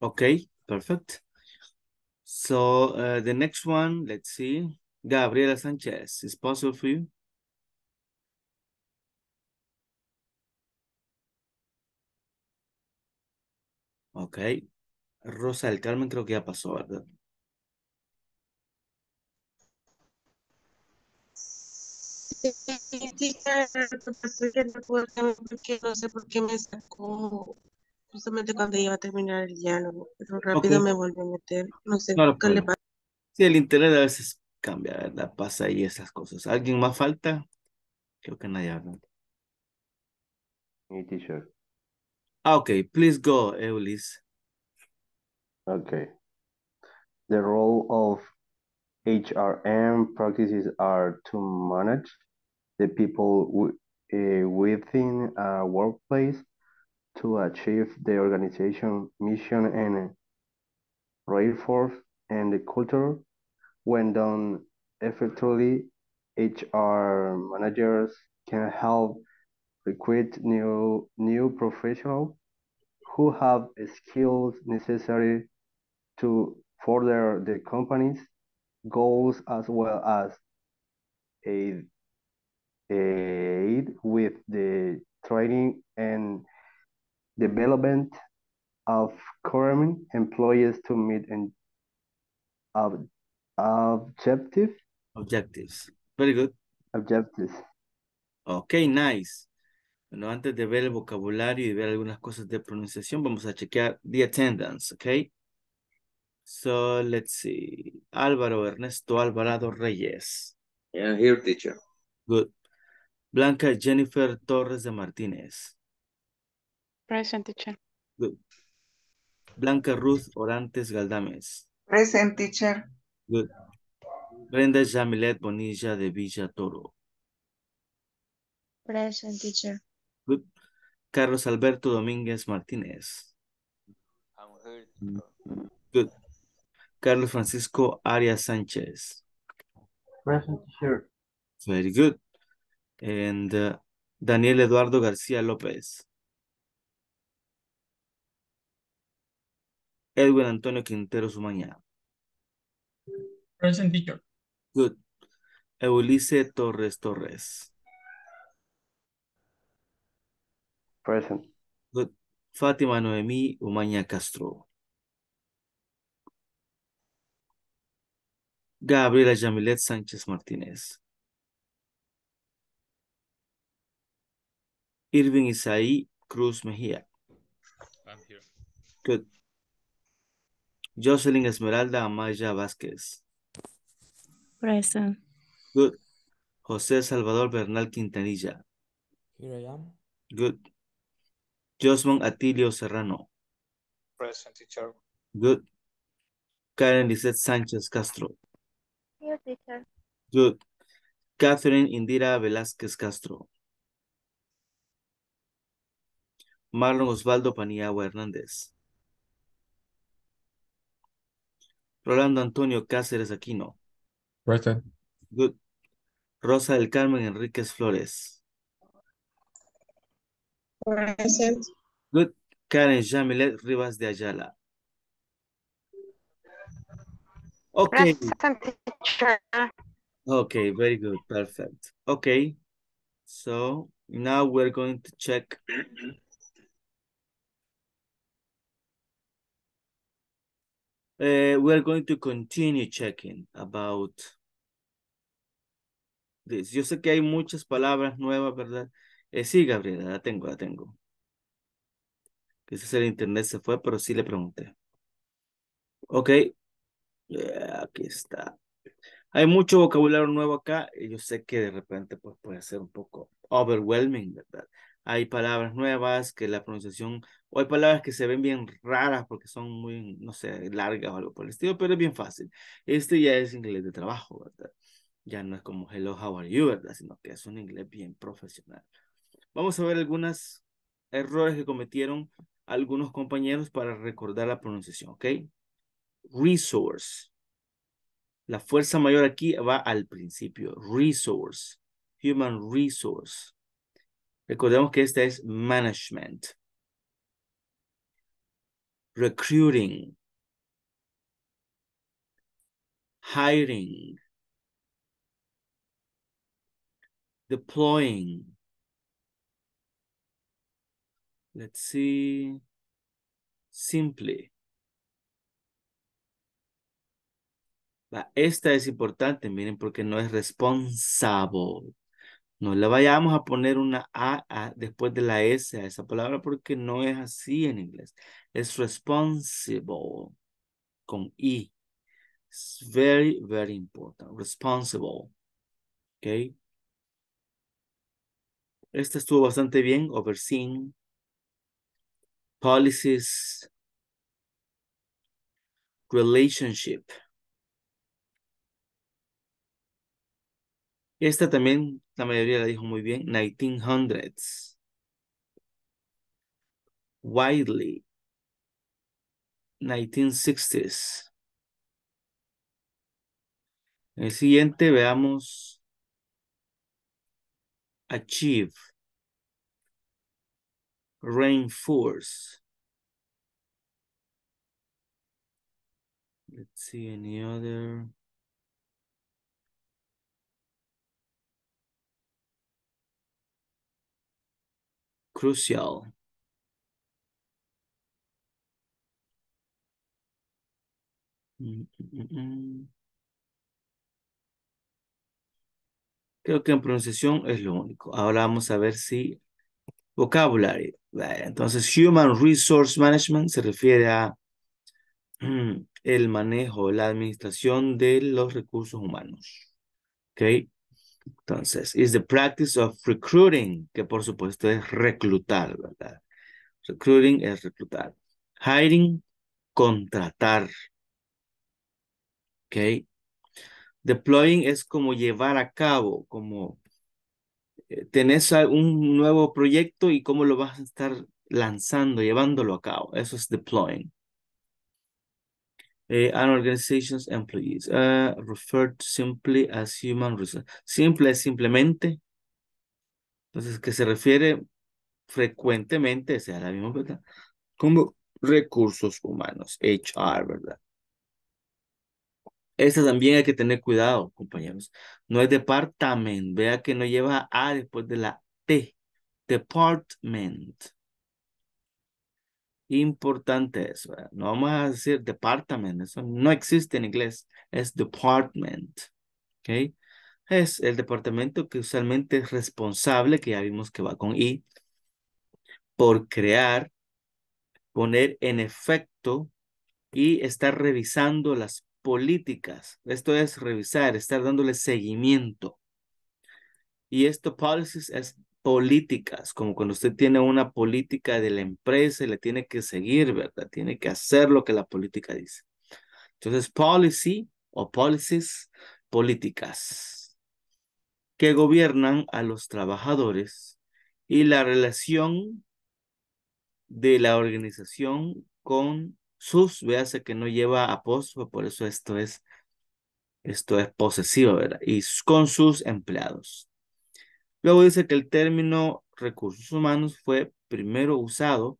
Okay, perfect. So the next one, let's see. Gabriela Sanchez, is possible for you? Ok. Rosa del Carmen creo que ya pasó, ¿verdad? Sí, porque no sé por qué me sacó justamente cuando iba a terminar el diálogo, pero rápido me volvió a meter. No sé qué le pasa. Sí, el internet a veces cambia, ¿verdad? Pasa ahí esas cosas. ¿Alguien más falta? Creo que nadie habla. Mi teacher. Okay, please go, Eulise. Okay. The role of HRM practices are to manage the people within a workplace to achieve the organization mission and reinforce and the culture. When done effectively, HR managers can help recruit new professionals who have skills necessary to further the company's goals, as well as aid with the training and development of current employees to meet an objectives. Very good. Objectives. Ok, nice. Bueno, antes de ver el vocabulario y ver algunas cosas de pronunciación, vamos a chequear the attendance, ok? So, let's see. Álvaro Ernesto Alvarado Reyes. Yeah, here, teacher. Good. Blanca Jennifer Torres de Martínez. Present, teacher. Good. Blanca Ruth Orantes Galdámez. Present, teacher. Good. Brenda Jamilet Bonilla de Villa Toro. Present, teacher. Good. Carlos Alberto Domínguez Martínez. I'm here, teacher. Good. Carlos Francisco Arias Sánchez. Present, teacher. Very good. And Daniel Eduardo García López. Edwin Antonio Quintero Zumaña. Present, teacher. Good. Eulise Torres Torres. Present. Good. Fátima Noemi Umaña Castro. Gabriela Jamilet Sánchez Martínez. Irving Isai Cruz Mejía. I'm here. Good. Jocelyn Esmeralda Amaya Vásquez. Present. Good. Jose Salvador Bernal Quintanilla. Here I am. Good. Josuan Atilio Serrano. Present, teacher. Good. Karen Lizette Sánchez Castro. Here, teacher. Good. Catherine Indira Velázquez Castro. Marlon Osvaldo Paniagua Hernández. Rolando Antonio Cáceres Aquino. Present. Good. Rosa del Carmen Enríquez Flores. Present. Good. Karen Jamilet Rivas de Ayala. Okay. Present, teacher. Okay, very good. Perfect. Okay. So now we're going to check we're going to continue checking about this. Yo sé que hay muchas palabras nuevas, ¿verdad? Sí, Gabriela, la tengo. Quizás el internet se fue, pero sí le pregunté. Ok. Aquí está. Hay mucho vocabulario nuevo acá. Y yo sé que de repente pues, puede ser un poco overwhelming, ¿verdad? Hay palabras nuevas que la pronunciación, o hay palabras que se ven bien raras porque son muy, no sé, largas o algo por el estilo, pero es bien fácil. Este ya es inglés de trabajo, ¿verdad? Ya no es como hello, how are you, ¿verdad? Sino que es un inglés bien profesional. Vamos a ver algunos errores que cometieron algunos compañeros para recordar la pronunciación, ¿ok? Resource. La fuerza mayor aquí va al principio. Resource. Human resource. Recordemos que esta es management. Recruiting. Hiring. Deploying. Let's see. Simply. Esta es importante, miren, porque no es responsible. No le vayamos a poner una A después de la S a esa palabra porque no es así en inglés. Es responsible con I. It's very, very important. Responsible. Ok. Esta estuvo bastante bien. Overseeing. Policies. Relationship. Esta también, la mayoría la dijo muy bien, 1900s. Widely, 1960s. En el siguiente veamos achieve, reinforce. Let's see any other. Crucial. Creo que en pronunciación es lo único. Ahora vamos a ver si vocabulario. Entonces, Human Resource Management se refiere a el manejo, la administración de los recursos humanos. ¿Ok? Entonces, is the practice of recruiting, que por supuesto es reclutar, ¿verdad? Recruiting es reclutar. Hiring, contratar. ¿Ok? Deploying es como llevar a cabo, como tenés un nuevo proyecto y cómo lo vas a estar lanzando, llevándolo a cabo. Eso es deploying. An organization's employees referred simply as human resources. Simple es simplemente. Entonces, que se refiere frecuentemente, o sea, la misma verdad, como recursos humanos, HR, ¿verdad? Esta también hay que tener cuidado, compañeros. No es departament. Vea que no lleva a después de la T. Department. Importante eso. ¿Verdad? No vamos a decir department. Eso no existe en inglés. Es department. ¿Okay? Es el departamento que usualmente es responsable, que ya vimos que va con I, por crear, poner en efecto y estar revisando las políticas. Esto es revisar, estar dándole seguimiento. Y esto policies es políticas, como cuando usted tiene una política de la empresa y la tiene que seguir, ¿verdad? Tiene que hacer lo que la política dice. Entonces, policy o policies, políticas que gobiernan a los trabajadores y la relación de la organización con sus, véase que no lleva apóstrofe, por eso esto es posesivo, ¿verdad? Y con sus empleados. Luego dice que el término recursos humanos fue primero usado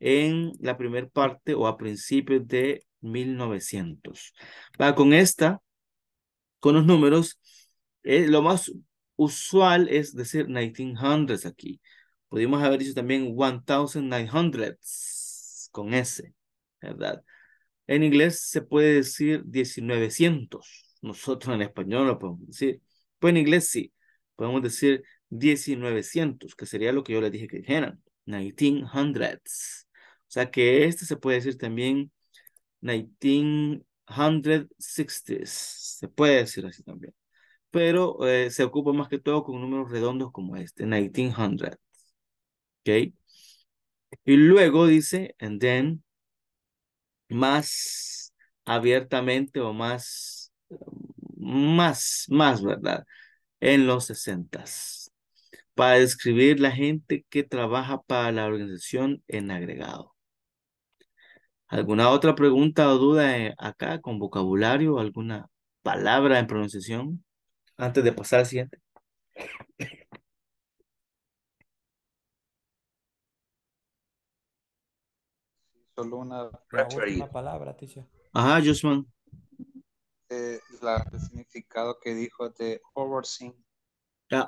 en la primera parte o a principios de 1900. Va con esta, con los números, lo más usual es decir 1900s aquí. Pudimos haber dicho también 1900s con S. ¿Verdad? En inglés se puede decir 1900. Nosotros en español lo podemos decir. Pues en inglés sí. Podemos decir 1900, que sería lo que yo les dije que dijeran. 1900s. O sea que este se puede decir también 1960s. Se puede decir así también. Pero se ocupa más que todo con números redondos como este. 1900. ¿Ok? Y luego dice, and then, más abiertamente o más, ¿verdad? En los 60s. Para describir la gente que trabaja para la organización en agregado. ¿Alguna otra pregunta o duda acá con vocabulario? ¿Alguna palabra en pronunciación? Antes de pasar al siguiente. Solo una palabra, Tisha. Ajá, Josuan. El significado que dijo de overseeing.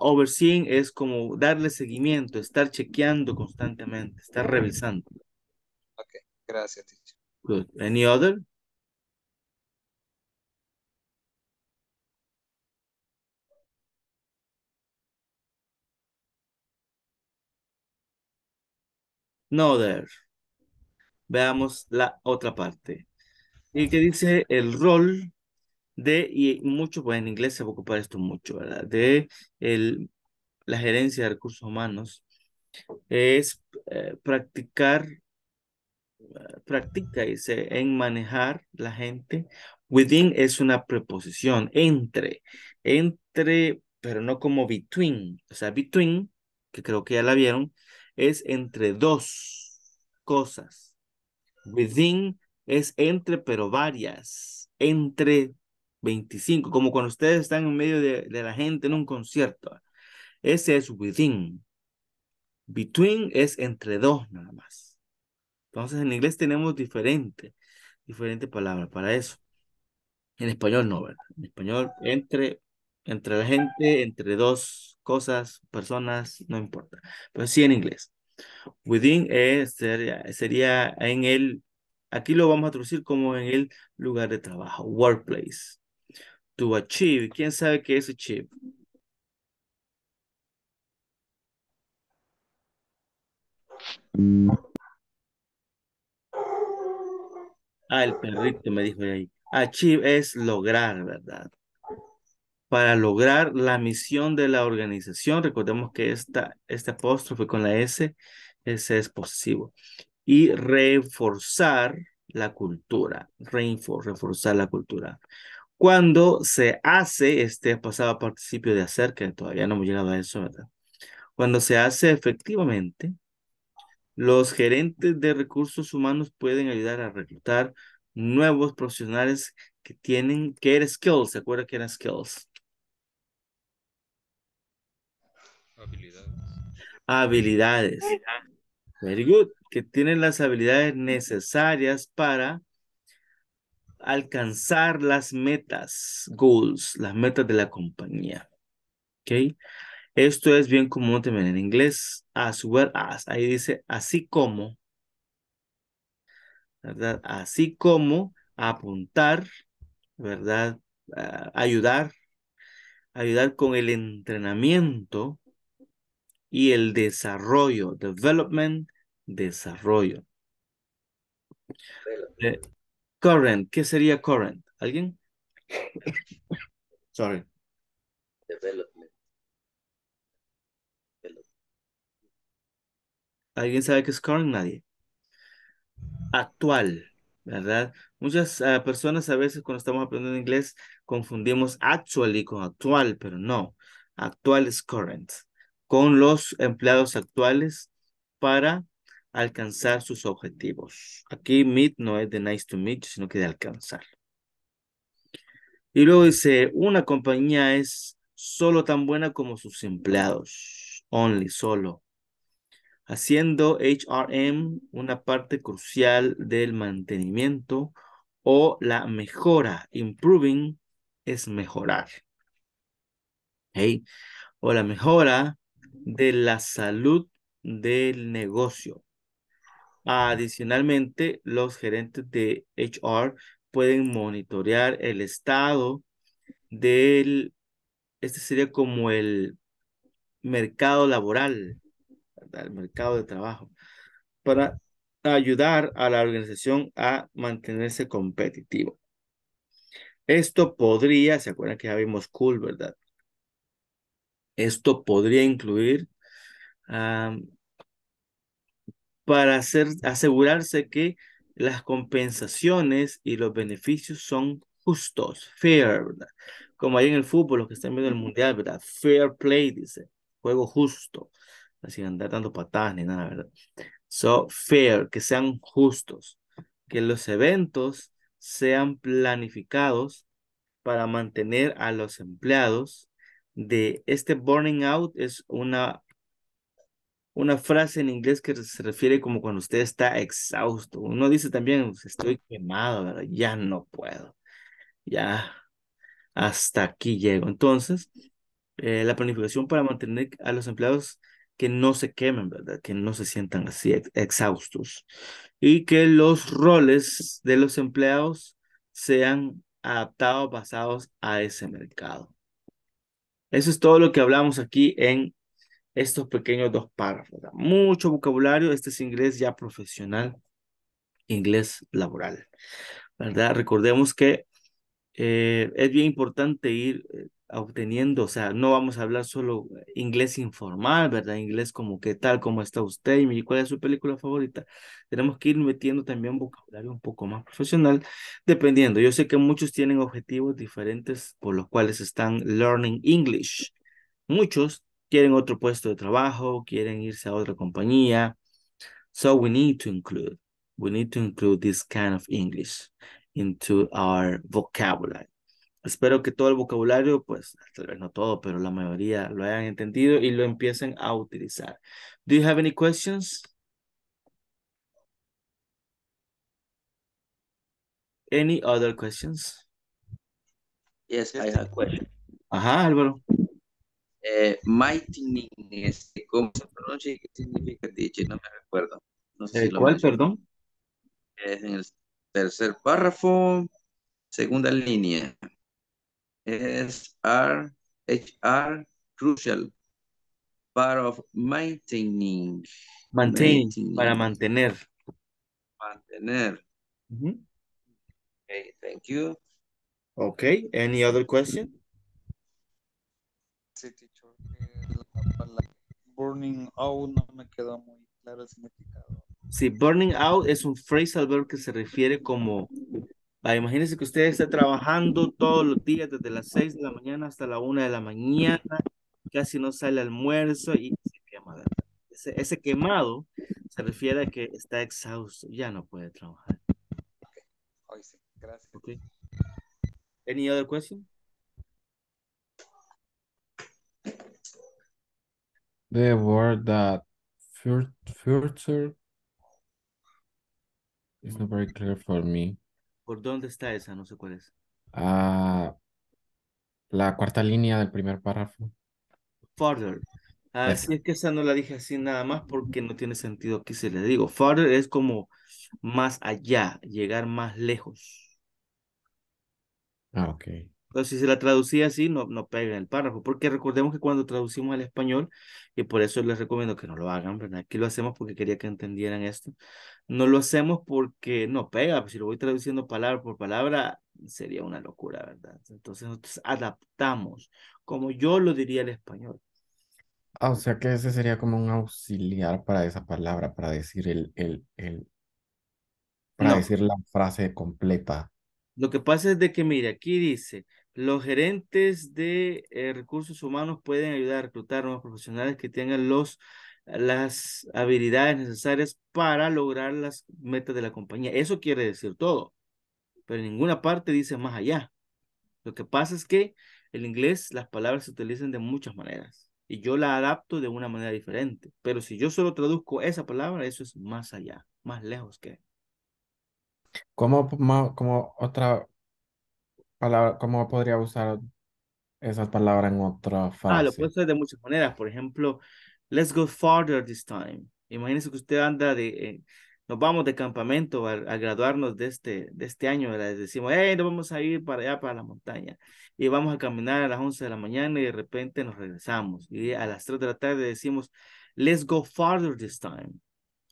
Overseeing es como darle seguimiento, estar chequeando constantemente, estar revisando. Ok, gracias, Tisha. Good. Any other? No there. Veamos la otra parte. Y que dice el rol de, y mucho, pues en inglés se va a ocupar esto mucho, ¿verdad? De la gerencia de recursos humanos es practica, dice, en manejar la gente. Within es una preposición, entre pero no como between. O sea, between, que creo que ya la vieron, es entre dos cosas. Within es entre, pero varias. Entre 25, como cuando ustedes están en medio de la gente en un concierto. Ese es within. Between es entre dos nada más. Entonces en inglés tenemos diferente palabra para eso. En español no, ¿verdad? En español entre la gente, entre dos cosas, personas, no importa. Pero sí en inglés. Within es, sería en el, aquí lo vamos a traducir como en el lugar de trabajo, workplace. To achieve, ¿quién sabe qué es achieve? Ah, el perrito me dijo ahí. Achieve es lograr, ¿verdad? Para lograr la misión de la organización. Recordemos que esta apóstrofe con la S, ese es posesivo. Y reforzar la cultura. Reforzar la cultura. Cuando se hace, este pasado a participio de hacer, que todavía no hemos llegado a eso, ¿verdad? Cuando se hace efectivamente, los gerentes de recursos humanos pueden ayudar a reclutar nuevos profesionales que tienen, que eran skills, ¿se acuerdan que eran skills? Habilidades. Very good. Que tienen las habilidades necesarias para alcanzar las metas, goals, las metas de la compañía. ¿Ok? Esto es bien común también en inglés, as well as. Ahí dice, así como, ¿verdad? Así como apuntar, ¿verdad? Ayudar con el entrenamiento y el desarrollo, development, desarrollo. Current, ¿qué sería current? ¿Alguien? Sorry. Development. ¿Alguien sabe qué es current? Nadie. Actual, ¿verdad? Muchas personas a veces cuando estamos aprendiendo inglés confundimos actually con actual, pero no. Actual es current. Con los empleados actuales para alcanzar sus objetivos. Aquí meet no es de nice to meet, sino que de alcanzar. Y luego dice, una compañía es solo tan buena como sus empleados. Only, solo. Haciendo HRM una parte crucial del mantenimiento o la mejora. Improving es mejorar. ¿Okay? O la mejora de la salud del negocio. Adicionalmente, los gerentes de HR pueden monitorear el estado del, este sería como el mercado laboral, al mercado de trabajo, para ayudar a la organización a mantenerse competitivo. Esto podría, se acuerdan que ya vimos cool, ¿verdad? Esto podría incluir para asegurarse que las compensaciones y los beneficios son justos, fair, ¿verdad? Como ahí en el fútbol, los que están viendo el mundial, ¿verdad? Fair play, dice, juego justo. Sin andar dando patadas ni nada, ¿verdad? So, fair, que sean justos. Que los eventos sean planificados para mantener a los empleados de este burning out. Es una frase en inglés que se refiere como cuando usted está exhausto. Uno dice también, estoy quemado, ¿verdad? Ya no puedo. Ya hasta aquí llego. Entonces, la planificación para mantener a los empleados que no se quemen, ¿verdad? Que no se sientan así exhaustos. Y que los roles de los empleados sean adaptados, basados a ese mercado. Eso es todo lo que hablamos aquí en estos pequeños dos párrafos, ¿verdad? Mucho vocabulario. Este es inglés ya profesional, inglés laboral, ¿verdad? Recordemos que es bien importante ir obteniendo, o sea, no vamos a hablar solo inglés informal, ¿verdad? Inglés como qué tal, cómo está usted y cuál es su película favorita. Tenemos que ir metiendo también vocabulario un poco más profesional, dependiendo. Yo sé que muchos tienen objetivos diferentes por los cuales están learning English, Muchos quieren otro puesto de trabajo, quieren irse a otra compañía. So we need to include this kind of English into our vocabulary. Espero que todo el vocabulario, pues tal vez no todo, pero la mayoría lo hayan entendido y lo empiecen a utilizar. Do you have any questions? Any other questions? Yes, I have a question. Ajá, Álvaro. Mighty, ¿cómo se pronuncia y qué significa? No me recuerdo. No sé si ¿cuál, perdón? Es en el tercer párrafo, segunda línea. Es HR crucial part of maintaining. Maintain. Para mantener. Mantener. Uh-huh. Okay, thank you. Okay, any other question? Sí, teacher, la palabra burning out no me quedó muy claro el significado. Sí, burning out es un phrasal verb que se refiere como, imagínense que usted está trabajando todos los días desde las 6 de la mañana hasta la 1 de la mañana, casi no sale almuerzo y se quema, ¿verdad? Ese quemado se refiere a que está exhausto, ya no puede trabajar. Okay. Hoy sí, gracias. Okay. Any other question? The word that future is not very clear for me. ¿Por dónde está esa? No sé cuál es. La cuarta línea del primer párrafo. Further. Así es que esa no la dije así nada más porque no tiene sentido aquí se le digo. Further es como más allá, llegar más lejos. Ah, ok. Entonces, si se la traducía así, no pega el párrafo, porque recordemos que cuando traducimos al español, y por eso les recomiendo que no lo hagan, ¿verdad? Aquí lo hacemos porque quería que entendieran esto. No lo hacemos porque no pega, si lo voy traduciendo palabra por palabra, sería una locura, ¿verdad? Entonces, nosotros adaptamos, como yo lo diría al español. Ah, o sea que ese sería como un auxiliar para esa palabra, para decir decir la frase completa. Lo que pasa es de que, mire, aquí dice, los gerentes de recursos humanos pueden ayudar a reclutar nuevos profesionales que tengan las habilidades necesarias para lograr las metas de la compañía. Eso quiere decir todo, pero en ninguna parte dice más allá. Lo que pasa es que en inglés las palabras se utilizan de muchas maneras y yo la adapto de una manera diferente. Pero si yo solo traduzco esa palabra, eso es más allá, más lejos que... ¿Cómo otra palabra, cómo podría usar esa palabra en otra frase? Ah, lo puede usar de muchas maneras. Por ejemplo, let's go farther this time. Imagínese que usted anda nos vamos de campamento a graduarnos de este año, ¿verdad? Decimos, nos vamos a ir para allá, para la montaña. Y vamos a caminar a las 11 de la mañana y de repente nos regresamos. Y a las 3 de la tarde decimos, let's go farther this time.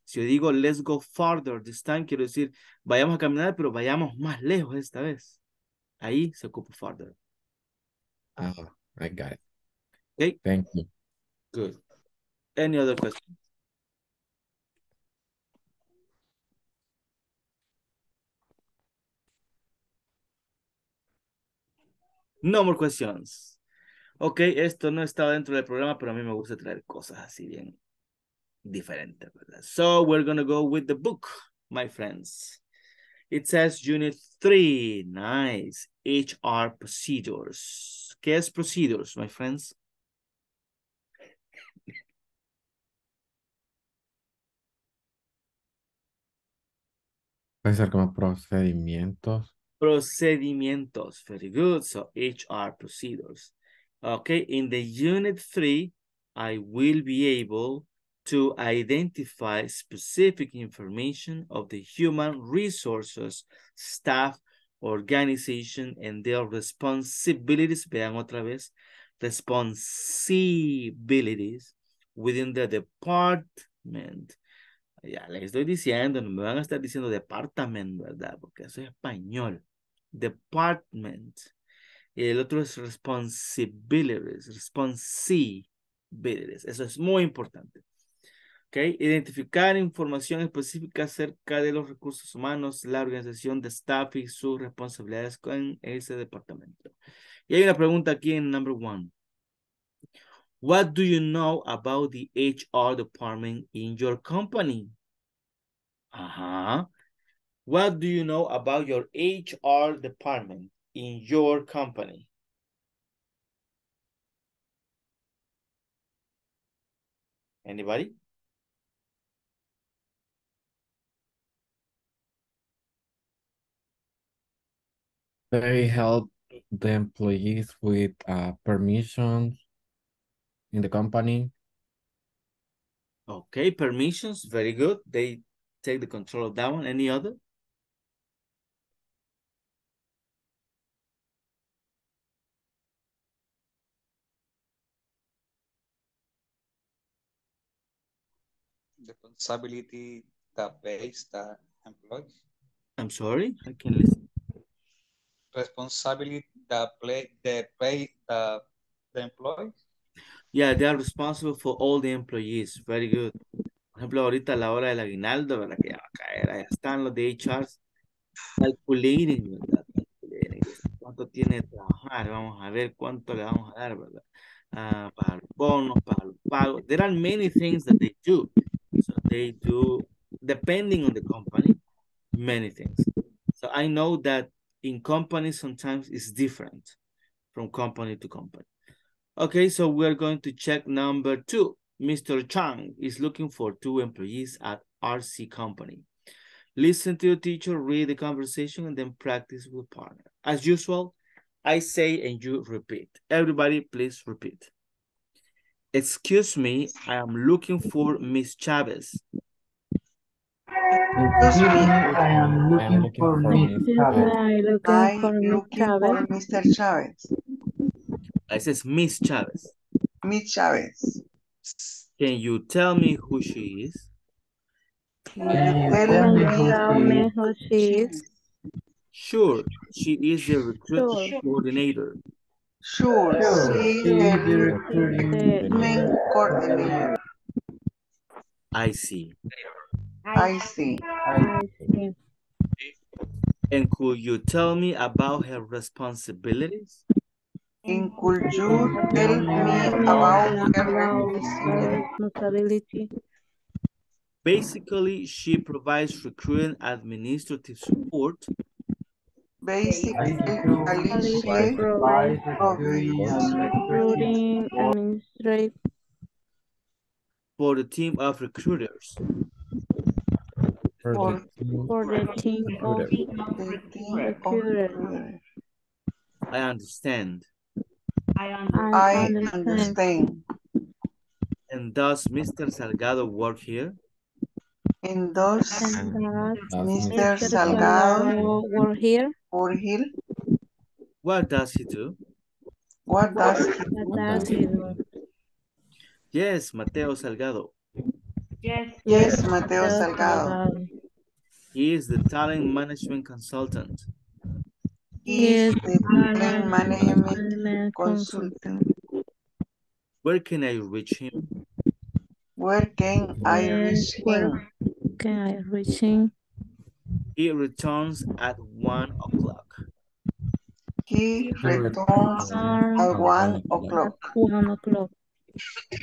Si yo digo, let's go farther this time, quiero decir, vayamos a caminar, pero vayamos más lejos esta vez. Ahí se ocupa farther. Ah, I got it. Okay. Thank you. Good. Any other questions? No more questions. Ok, esto no estaba dentro del programa, pero a mí me gusta traer cosas así bien diferente, ¿verdad? So we're going to go with the book, my friends. It says Unit 3. Nice. HR procedures. ¿Qué es procedures, my friends? Puede ser como procedimientos. Procedimientos. Very good. So HR procedures. Okay. In the Unit 3, I will be able to identify specific information of the human resources, staff, organization, and their responsibilities, vean otra vez, responsibilities within the department. Ya les estoy diciendo, no me van a estar diciendo departamento, ¿verdad? Porque eso es español. Department. Y el otro es responsibilities. Responsibilities. Eso es muy importante. Okay. Identificar información específica acerca de los recursos humanos, la organización de staff y sus responsabilidades con ese departamento. Y hay una pregunta aquí en number 1. What do you know about the HR department in your company? What do you know about your HR department in your company? Anybody? They help the employees with permissions in the company. Okay, permissions, very good. They take the control of that one. Any other? The responsibility that pays the employee. I'm sorry, I can't listen. Responsibility that pay the employee. Yeah, they are responsible for all the employees. Very good. Por ejemplo, ahorita a la hora del aguinaldo, ¿verdad? Que ya va a caer. Allá están los de HRs calculating, ¿verdad? ¿Cuánto tiene que trabajar? Vamos a ver cuánto le vamos a dar, ¿verdad? Para los bonos, para los pagos. There are many things that they do. So they do, depending on the company, many things. So I know that in companies sometimes it's different from company to company. Okay, so we're going to check number 2. Mr. Chang is looking for 2 employees at RC Company. Listen to your teacher, read the conversation, and then practice with partner. As usual, I say and you repeat. Everybody, please repeat. Excuse me, I am looking for Miss Chavez. Excuse me, I am looking for Miss Chavez. I am looking for Mr. Chavez. I says Miss Chavez. Miss Chavez. Can you tell me who she is? Can you tell me who she is? Sure, she is the recruitment coordinator. Sure, she is the recruitment coordinator. I see. I see. I see. And could you tell me about her responsibilities? And could you tell me about her responsibility? Basically, she provides recruiting administrative support. Basically, she provides recruiting administrative for the team of recruiters. For the team of recruiters. I understand. I understand. And does Mr. Salgado work here? And does Mr. Salgado work here? What does he do? What does he do? Yes, Mateo Salgado. Yes, Mateo Salgado. He is the talent management consultant. He is the talent management consultant. Where can I reach him? Where can I reach him? He returns at 1 o'clock. He returns at 1 o'clock.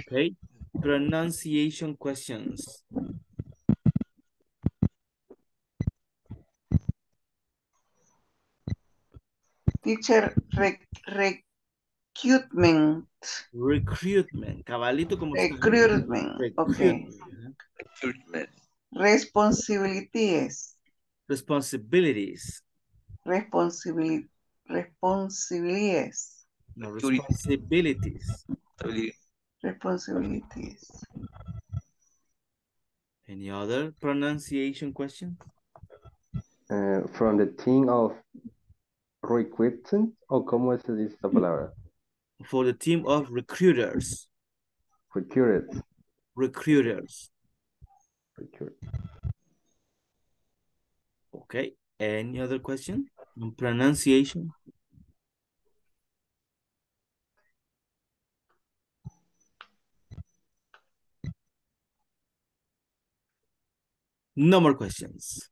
Okay. Pronunciation questions. Teacher, recruitment. Recruitment. Cabalito como recruitment. Okay. Recruitment. Responsibilities. Any other pronunciation question? From the team of recruiting, or como es esta palabra? For the team of recruiters. Recruiters. Okay. Any other question on pronunciation? No more questions.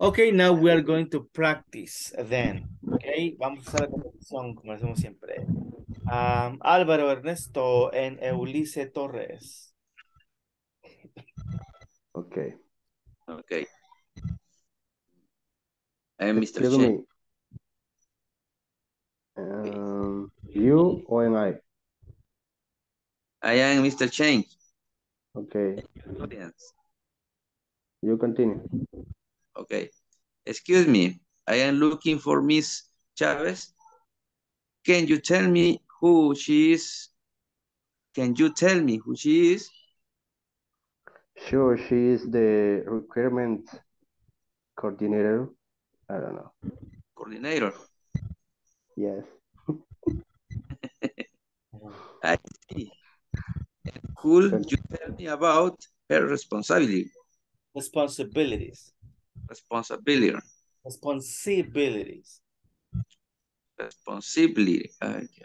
Okay, now we are going to practice then. Okay, vamos a hacer la competición como hacemos siempre. Álvaro Ernesto and Eulise Torres. Okay. Okay. And Mr. Chen. You or am I? I am Mr. Chen. Okay. Audience. You continue. Okay. Excuse me. I am looking for Miss Chavez. Can you tell me who she is? Can you tell me who she is? Sure, she is the requirement coordinator. I don't know. Coordinator? Yes. I see. Could you tell me about her responsibility? Responsibilities. Responsibility. Responsibilities. Responsibility. Okay.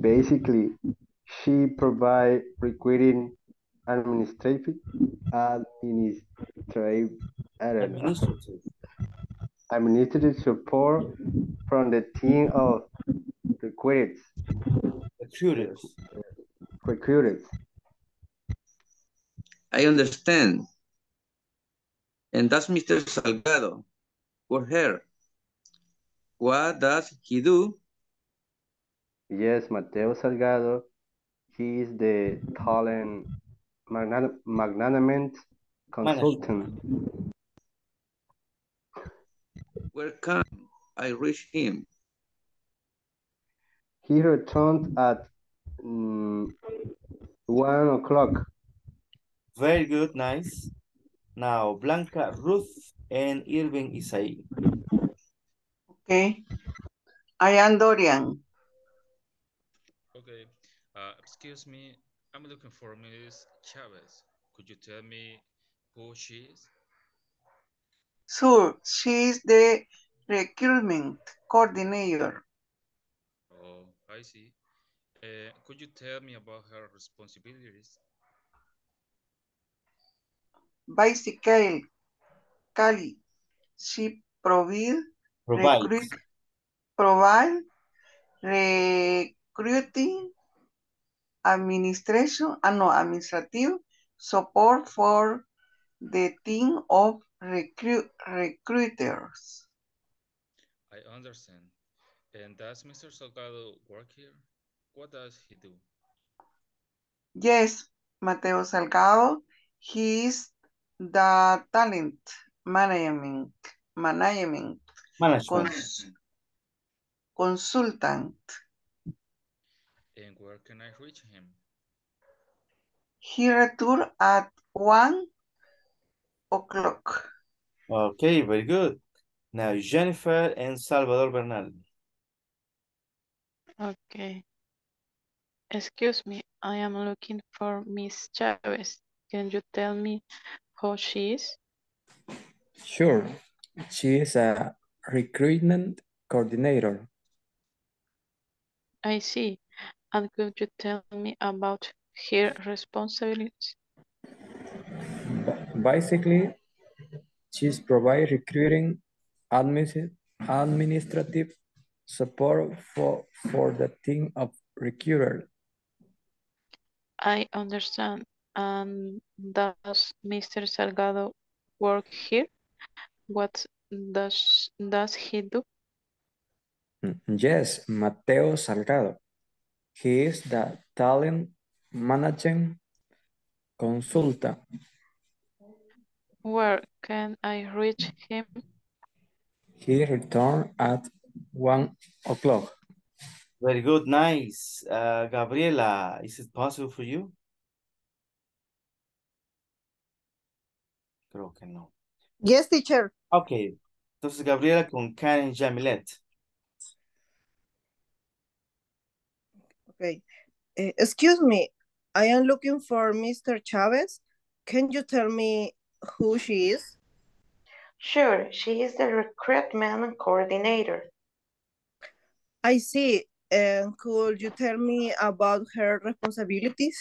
Basically, she provides requiring administrative support from the team of recruiters. I understand. And that's Mr. Salgado for her. What does he do? Yes, Mateo Salgado. He is the talent management consultant. Where can I reach him? He returned at 1 o'clock. Very good, nice. Now, Blanca, Ruth, and Irving Isai. Okay. I am Dorian. Okay. Excuse me. I'm looking for Ms. Chavez. Could you tell me who she is? Sure. She is the recruitment coordinator. Oh, I see. Could you tell me about her responsibilities? Bicycle, Cali. She provide recruiting administration, administrative support for the team of recruiters. I understand. And does Mr. Salgado work here? What does he do? Yes, Mateo Salgado. He is the talent management consultant. And where can I reach him? He returned at 1 o'clock. Okay, very good. Now, Jennifer and Salvador Bernal. Okay. Excuse me, I am looking for Miss Chavez. Can you tell me who she is? Sure. She is a recruitment coordinator. I see. And could you tell me about her responsibilities? Basically, she provides recruiting administrative support for the team of recruiters. I understand. And does Mr. Salgado work here? What does he do? Yes, Mateo Salgado. He is the talent management consultant. Where can I reach him? He returned at 1 o'clock. Very good, nice. Gabriela, is it possible for you? Creo que no. Yes, teacher. Okay. Entonces, Gabriela con Karen Jamilet. Okay. Excuse me. I am looking for Mr. Chavez. Can you tell me who she is? Sure. She is the recruitment coordinator. I see. Could you tell me about her responsibilities?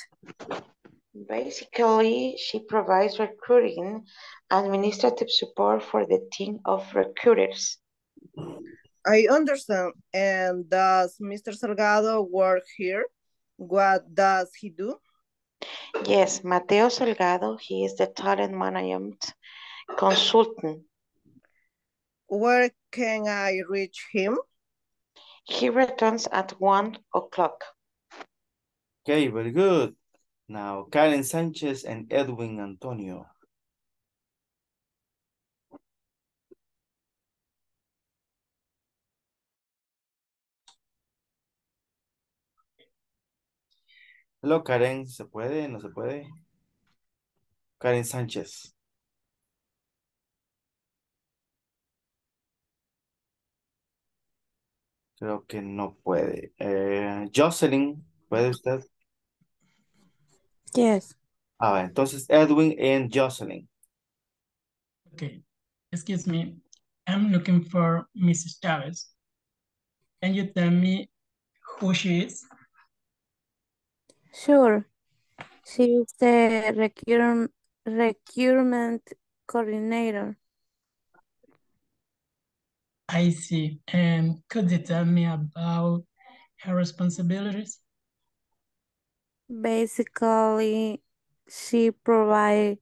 Basically, she provides recruiting administrative support for the team of recruiters. I understand. And does Mr. Salgado work here? What does he do? Yes, Mateo Salgado, he is the talent management consultant. Where can I reach him? He returns at 1 o'clock. Okay, very good. Now, Karen Sanchez and Edwin Antonio. Hello, Karen. ¿Se puede? ¿No se puede? Karen Sánchez. Creo que no puede. Jocelyn, ¿puede usted? Yes. A ver, entonces Edwin and Jocelyn. Okay. Excuse me. I'm looking for Mrs. Chavez. Can you tell me who she is? Sure. She is the recruitment coordinator. I see. And could you tell me about her responsibilities? Basically, she provides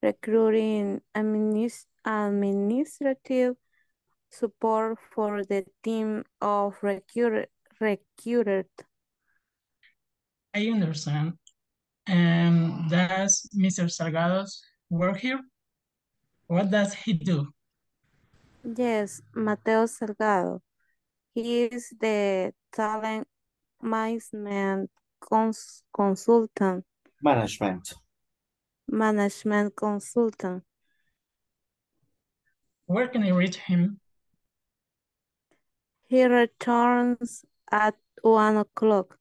recruiting administrative support for the team of recruiters. I understand. And does Mr. Salgado work here? What does he do? Yes, Mateo Salgado. He is the talent management consultant. Management consultant. Where can I reach him? He returns at 1 o'clock.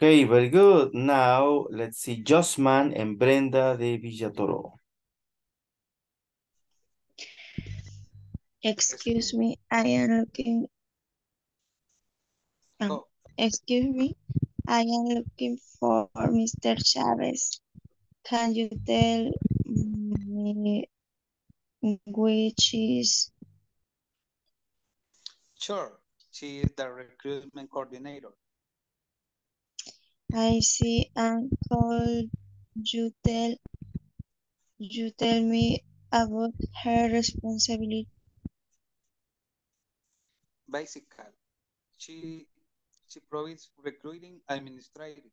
Okay, very good. Now, let's see, Jocelyn and Brenda de Villa Toro. Excuse me, I am looking. Excuse me, I am looking for Mr. Chavez. Can you tell me which is? Sure, she is the recruitment coordinator. I see. And could you tell me about her responsibility? Basically, she provides recruiting administrative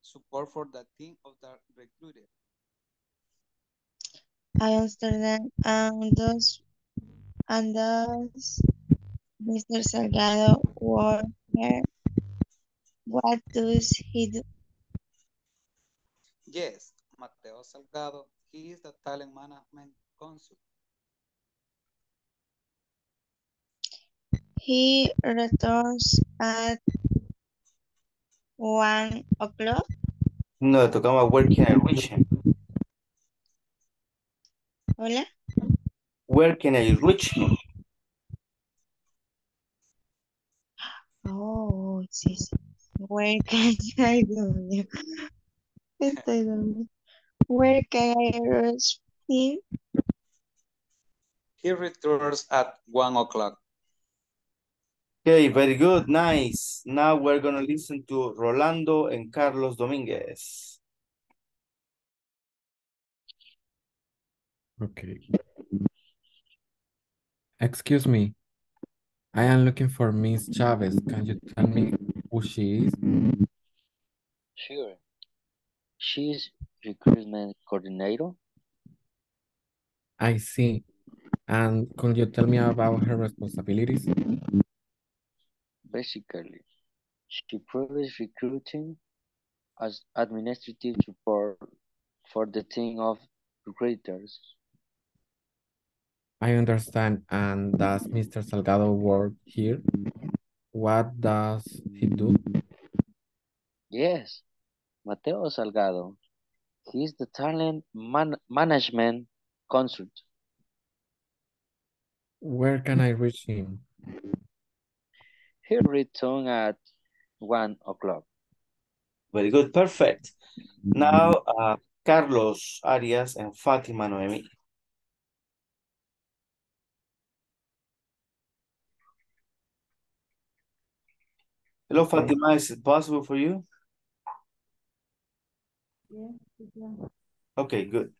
support for the team of the recruiter. I understand. And does Mr. Salgado work here? What does he do? Yes, Mateo Salgado. He is the talent management consultant. He returns at 1 o'clock. No, to come out, where can I reach him? Hola? Where can I reach him? Oh, Jesus. Where can I do it? Where can I reach him? He returns at 1 o'clock. Okay, very good, nice. Now we're gonna listen to Rolando and Carlos Domínguez. Okay. Excuse me, I am looking for Miss Chavez. Can you tell me who she is? Sure. She is recruitment coordinator. I see. And could you tell me about her responsibilities? Basically, she provides recruiting as administrative support for the team of recruiters. I understand. And does Mr. Salgado work here? What does he do? Yes, Mateo Salgado. He is the talent management consultant. Where can I reach him? He returns at 1 o'clock. Very good, perfect. Now, Carlos Arias and Fátima Noemi. Hello, Fatima. Is it possible for you? Yes. Yeah. Okay, good.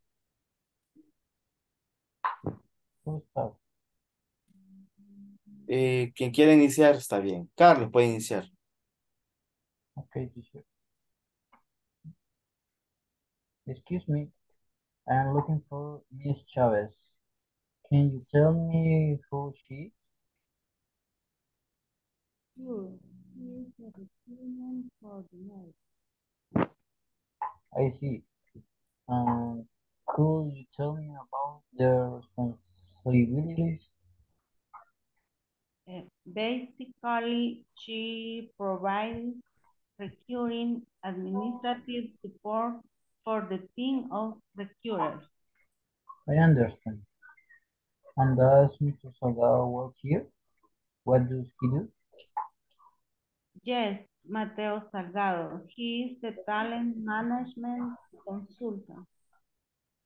Quien quiera iniciar está bien. Carlos puede iniciar. Okay, teacher. Excuse me. I'm looking for Miss Chavez. Can you tell me who she is? Sure. She is a recipient for the night. I see. Could you tell me about their responsibilities? Basically, she provides recurring administrative support for the team of recurrers. I understand. And does Mr. Salgado work here? What does he do? Yes, Mateo Salgado. He is the talent management consultant.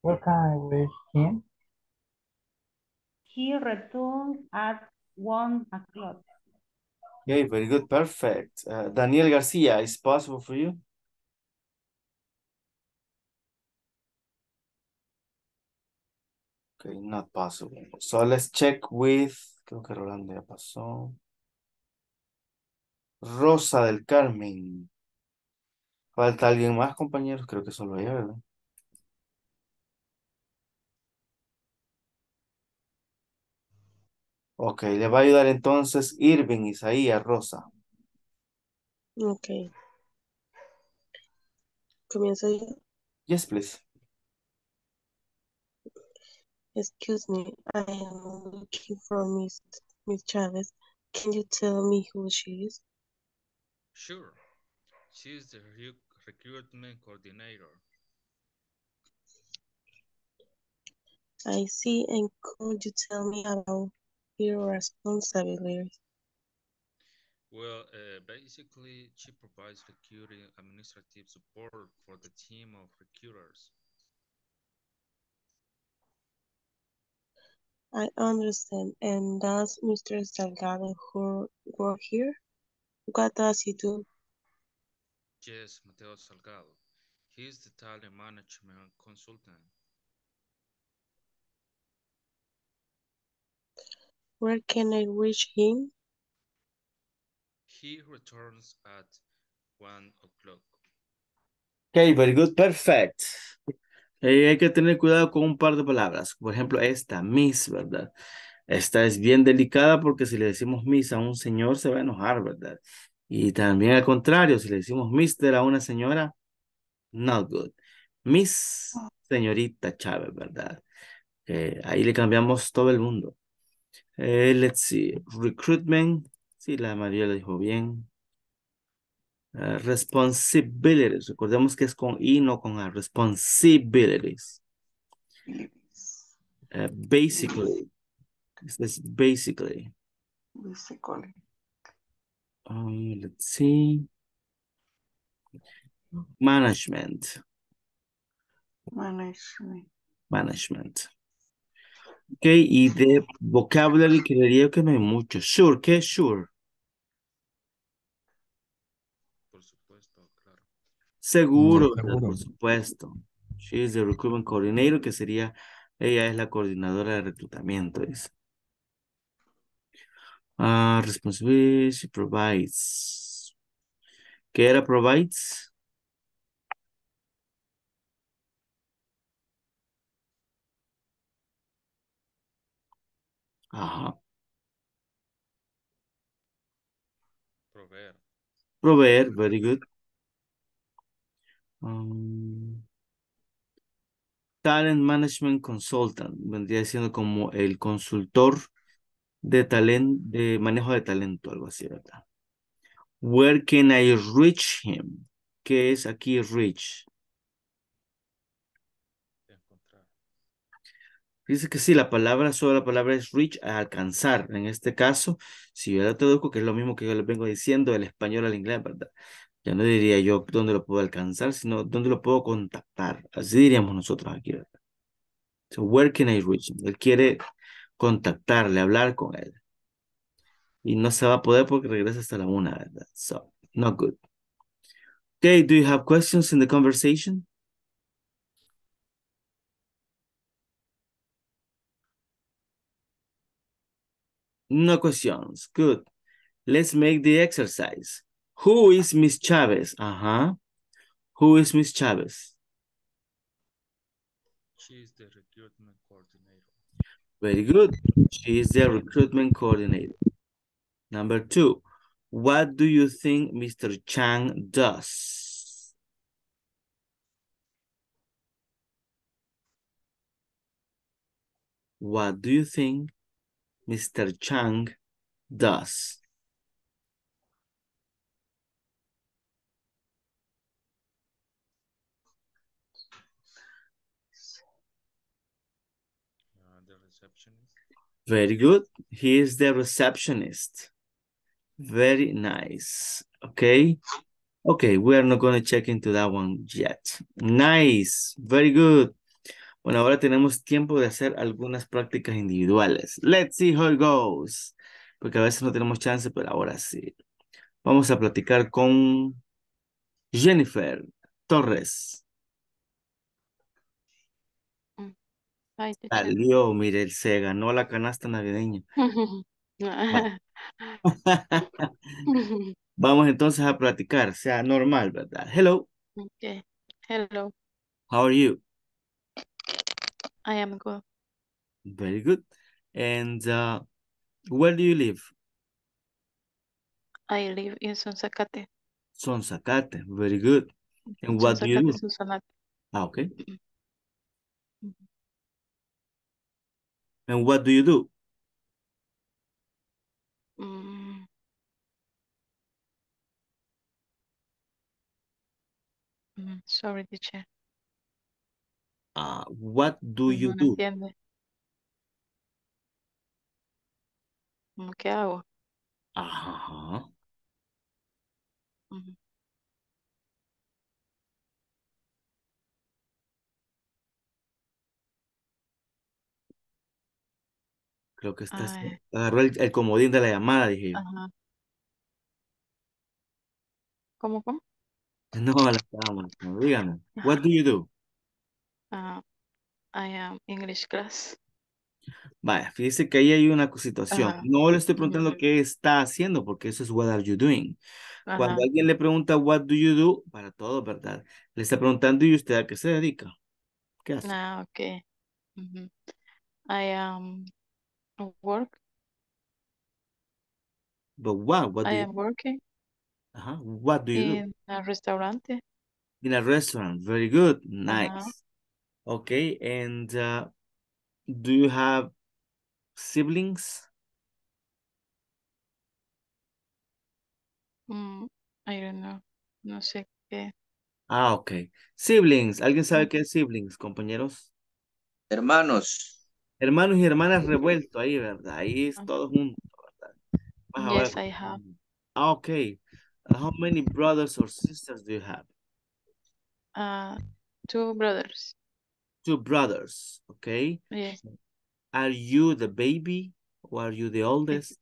Where can I reach him? He returns at 1 o'clock. Okay, very good. Perfect. Daniel Garcia, is possible for you? Okay, not possible. So let's check with, creo que Rolando ya pasó. Rosa del Carmen. ¿Falta alguien más, compañeros? Creo que solo ella, ¿verdad? Ok, le va a ayudar entonces Irving Isaías Rosa. Ok. ¿Comienzo yo? Yes, please. Excuse me, I am looking for Miss Chavez. Can you tell me who she is? Sure. She is the recruitment coordinator. I see, and could you tell me about your responsibilities? Well, basically, she provides recruiting administrative support for the team of recruiters. I understand. And does Mr. Salgado work here? What does he do? Yes, Mateo Salgado. He is the talent management consultant. Where can I reach him? He returns at 1 o'clock. Okay, very good. Perfect. Hay que tener cuidado con un par de palabras. Por ejemplo, esta, Miss, ¿verdad? Esta es bien delicada porque si le decimos Miss a un señor se va a enojar, ¿verdad? Y también al contrario, si le decimos Mister a una señora, not good. Miss, señorita Chávez, ¿verdad? Ahí le cambiamos todo el mundo. Let's see. Recruitment. Sí, la mayoría lo dijo bien. Responsibilities. Recordemos que es con I, no con A. Responsibilities. Basically. This is basically. Basically. Let's see. Management. Management. Management. Ok, y de vocabulary creería que no hay mucho. Sure, ¿qué es sure? Por supuesto, claro. Seguro, no, seguro. Por supuesto. She is the recruitment coordinator, que sería, ella es la coordinadora de reclutamiento. Responsibility, she provides. ¿Qué era provides? Ajá. Proveer. Proveer, very good. Talent Management Consultant. Vendría siendo como el consultor de talento, de manejo de talento, algo así, ¿verdad? Where can I reach him? ¿Qué es aquí reach? Dice que sí, la palabra, solo la palabra es reach, alcanzar. En este caso, si yo la traduzco, que es lo mismo que yo les vengo diciendo del español al inglés, ¿verdad? Ya no diría yo dónde lo puedo alcanzar, sino dónde lo puedo contactar. Así diríamos nosotros aquí, ¿verdad? So, where can I reach? Él quiere contactarle, hablar con él. Y no se va a poder porque regresa hasta la 1, ¿verdad? So, not good. Okay, do you have questions in the conversation? No questions. Good. Let's make the exercise. Who is Miss Chavez? Uh-huh. Who is Miss Chavez? She is the recruitment coordinator. Very good. She is the recruitment coordinator. Number 2. What do you think Mr. Chang does? What do you think Mr. Chang does? The receptionist. Very good. He is the receptionist. Very nice. Okay. Okay, we are not going to check into that one yet. Nice. Very good. Bueno, ahora tenemos tiempo de hacer algunas prácticas individuales. Let's see how it goes. Porque a veces no tenemos chance, pero ahora sí. Vamos a platicar con Jennifer Torres. Salió, mire, se ganó la canasta navideña. Vamos entonces a platicar, sea normal, ¿verdad? Hello. Okay. Hello. How are you? I am good. Very good. And where do you live? I live in Sonsonate. Sonsonate. Very good. And what do you do? Sonsonate. Ah, okay. And what do you do? Sorry, teacher. What do you do? Entiende. ¿Qué hago? Ajá. Creo que estás... Agarró el comodín de la llamada, dije yo. Ajá. ¿Cómo? No, la cámara. Dígame. What do you do? I am English class. Vaya, fíjese que ahí hay una situación. No le estoy preguntando qué está haciendo, porque eso es what are you doing. Cuando alguien le pregunta what do you do, para todo, ¿verdad? Le está preguntando, ¿y usted a qué se dedica? ¿Qué hace? Ah, ok. I am work. But what? What do I am working. What do you do? In a restaurant. In a restaurant. Very good. Nice. Okay, and do you have siblings? I don't know. No sé qué. Ah, okay. Siblings. ¿Alguien sabe qué es siblings, compañeros? Hermanos. Hermanos y hermanas revuelto ahí, ¿verdad? Ahí es todo junto, ¿verdad? Yes, I have. Ah, okay. How many brothers or sisters do you have? 2 brothers. 2 brothers, okay? Yes. Are you the baby or are you the oldest?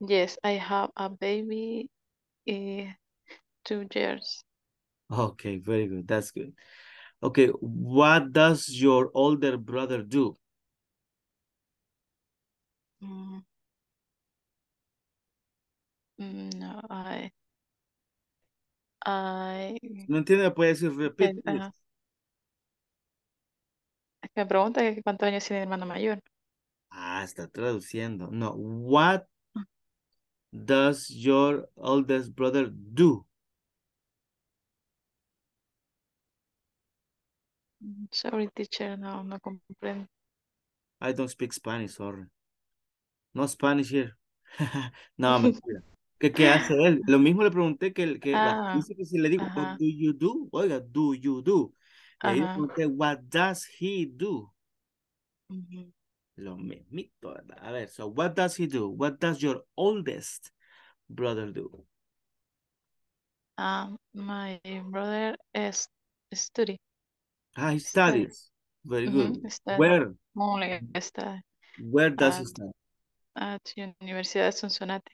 Yes, I have a baby 2 years. Okay, very good. That's good. Okay, what does your older brother do? No, I... No entiendo, puede decir repeat. Me pregunta cuántos años tiene el hermano mayor. Ah, está traduciendo. No, what does your oldest brother do? Sorry, teacher, no comprendo. I don't speak Spanish, sorry. No Spanish here. No, mentira. ¿Qué hace él? Lo mismo le pregunté dice que si le digo, what do you do? Oiga, do you do? Y yo pregunté, what does he do? Lo mismito, ¿verdad? A ver, so what does he do? What does your oldest brother do? My brother is study. Ah, he studies. Very good. Where? Where does he study? to Universidad de Sonsonate.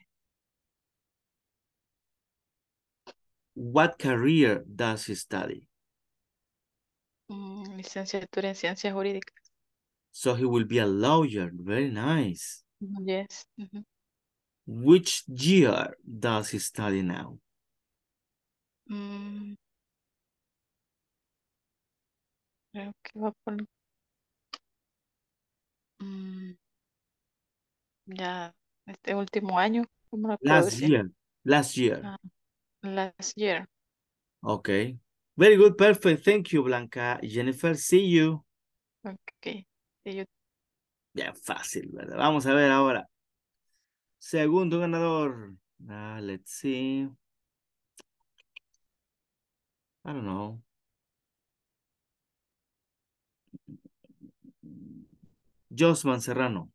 What career does he study? Licenciatura en Ciencias Jurídicas. So he will be a lawyer. Very nice. Yes. Mm-hmm. Which year does he study now? Creo que va por... ya, este último año. ¿Cómo lo puedo decir? Last year. Last year. Okay. Very good. Perfect. Thank you, Blanca. Jennifer, see you. Okay. See you. Ya, fácil, ¿verdad? Vamos a ver ahora. Segundo ganador. Let's see. I don't know. Josuan Serrano.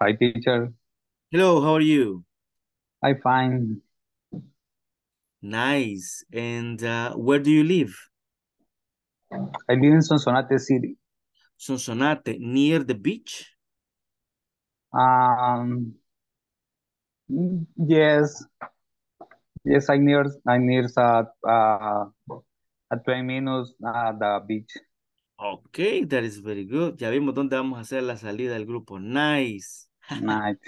Hi, teacher. Hello, how are you? I'm fine. Nice. And where do you live? I live in Sonsonate City. Sonsonate, near the beach? Yes. Yes, I'm near 20 minutes at the beach. Okay, that is very good. Ya vimos dónde vamos a hacer la salida del grupo. Nice. Nice.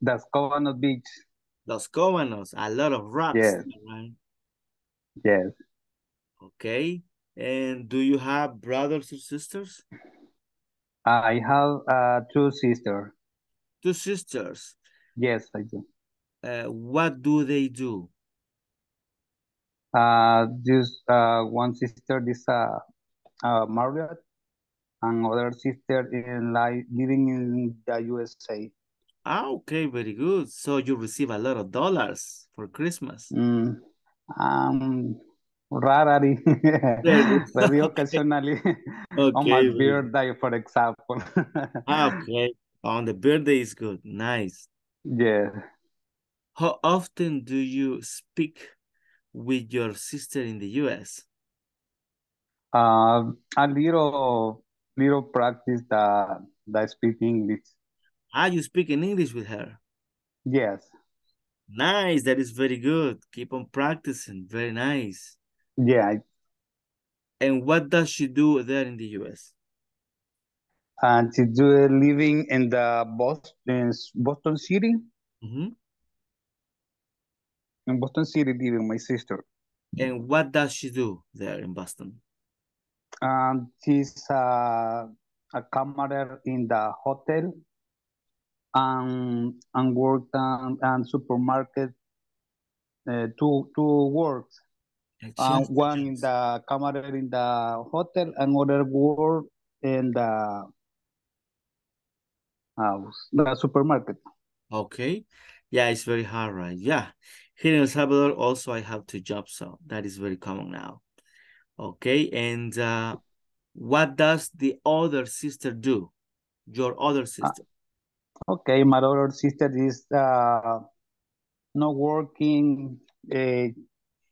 That's Cobanos Beach. Los Cobanos, a lot of rocks. Yes. Right? Yes. Okay. And do you have brothers or sisters? I have two sisters. Two sisters? Yes, I do. What do they do? One sister is married, and other sister is living in the USA. Ah, okay, very good. So you receive a lot of dollars for Christmas. Rarely, very occasionally. Okay. On my birthday, for example. Okay, on the birthday is good. Nice. Yeah. How often do you speak with your sister in the U.S.? A little practice that speak English. You speak in English with her? Yes. Nice, that is very good. Keep on practicing, very nice. Yeah. And what does she do there in the U.S.? She do living in the Boston City. Mm-hmm. In Boston City, living my sister. And what does she do there in Boston? She's a camarer in the hotel, and worked and supermarket. Two works. One in the camarer in the hotel, and other work in the supermarket. Okay. Yeah, it's very hard, right? Yeah. Here in El Salvador, also, I have two jobs, so that is very common now. Okay, and what does the other sister do? Your other sister? Okay, my other sister is not working. She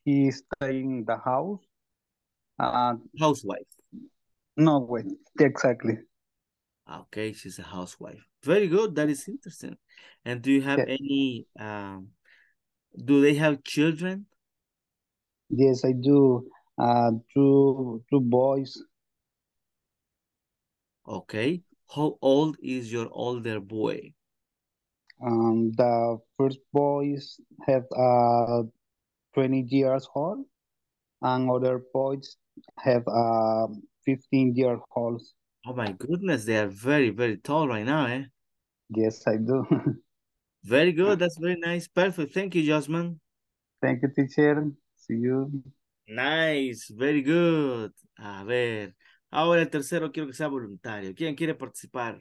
is staying in the house. Housewife? No, wait, exactly. Okay, she's a housewife. Very good, that is interesting. And do you have any... do they have children? Yes, I do. Two boys. Okay. How old is your older boy? The first boys have 20 years old, and other boys have 15 years old. Oh my goodness, they are very, very tall right now, eh? Yes, I do. Very good. That's very nice. Perfect. Thank you, Josuan. Thank you, teacher. See you. Nice. Very good. A ver. Ahora el tercero quiero que sea voluntario. ¿Quién quiere participar?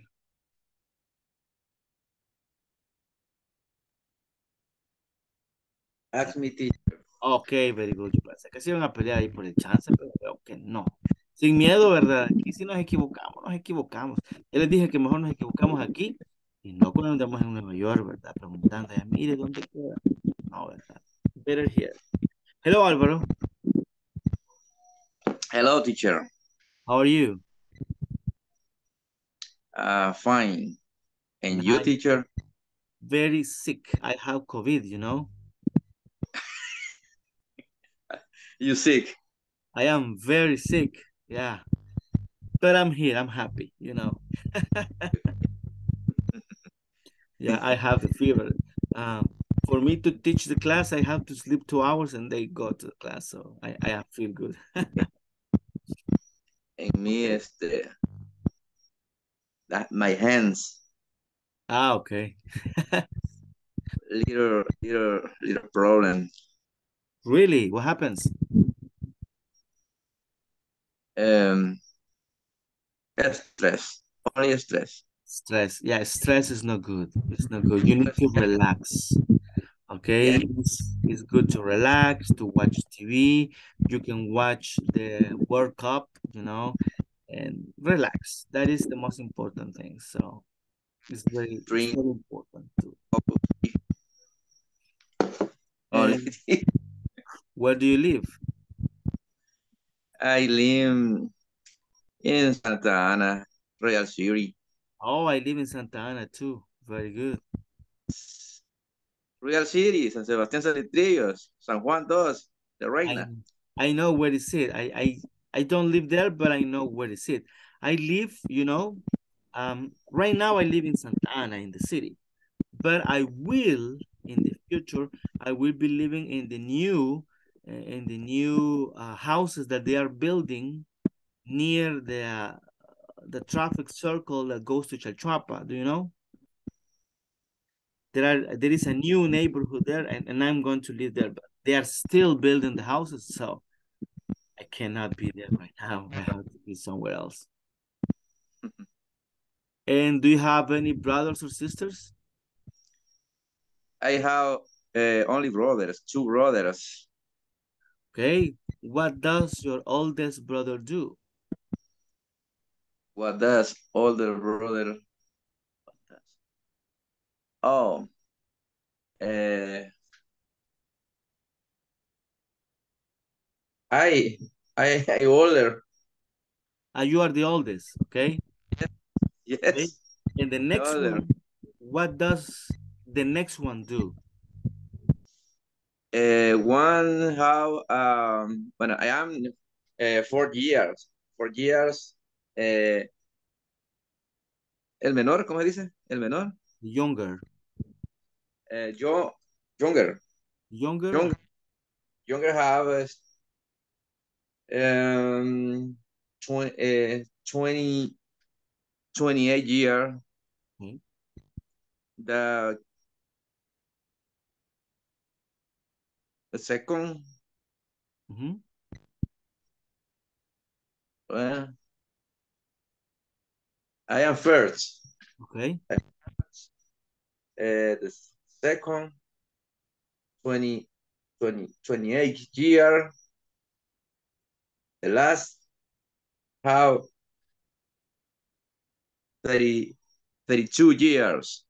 Ask me, teacher. Ok, very good. Yo pensé que se iban a pelear ahí por el chance, pero creo que no. Sin miedo, ¿verdad? Aquí sí nos equivocamos, nos equivocamos. Yo les dije que mejor nos equivocamos aquí. Y no cuando andamos en Nueva York, ¿verdad? Preguntando, mire, ¿dónde queda? No, ¿verdad? Better here. Hello, Álvaro. Hello, teacher. How are you? Fine. And you, teacher? Very sick. I have COVID, you know. You sick? I am very sick, yeah. But I'm here, I'm happy, you know. Yeah, I have a fever. For me to teach the class, I have to sleep 2 hours and they go to the class. So I feel good. And me, my hands. Ah, okay. little problem. Really? What happens? Stress. Only stress. Stress. Yeah, stress is not good. It's not good. You need to relax. Okay? It's good to relax, to watch TV. You can watch the World Cup, you know, and relax. That is the most important thing. So it's very, very important too. Where do you live? I live in Santa Ana, Royal City. Oh, I live in Santa Ana too. Very good. Royal City, San Sebastián Saltillos, San Juan Dos, the Reina. I know where is it. I don't live there, but I know where is it. I live, you know, right now I live in Santa Ana in the city, but I will in the future I will be living in the new houses that they are building near the traffic circle that goes to Chalchuapa. Do you know? There is a new neighborhood there, and I'm going to live there, but they are still building the houses, so I cannot be there right now. I have to be somewhere else. And do you have any brothers or sisters? I have only brothers, 2 brothers. Okay, what does your oldest brother do? What does older brother? Oh, I older. You are the oldest, okay? Yes. Okay. And the next one, what does the next one do? One how when I am 4 years. El menor, ¿cómo se dice? El menor. Younger. Younger have 28 years. Okay. The second. Mm-hmm. Well, I am first. Okay. The second 28 year. The last have 32 years.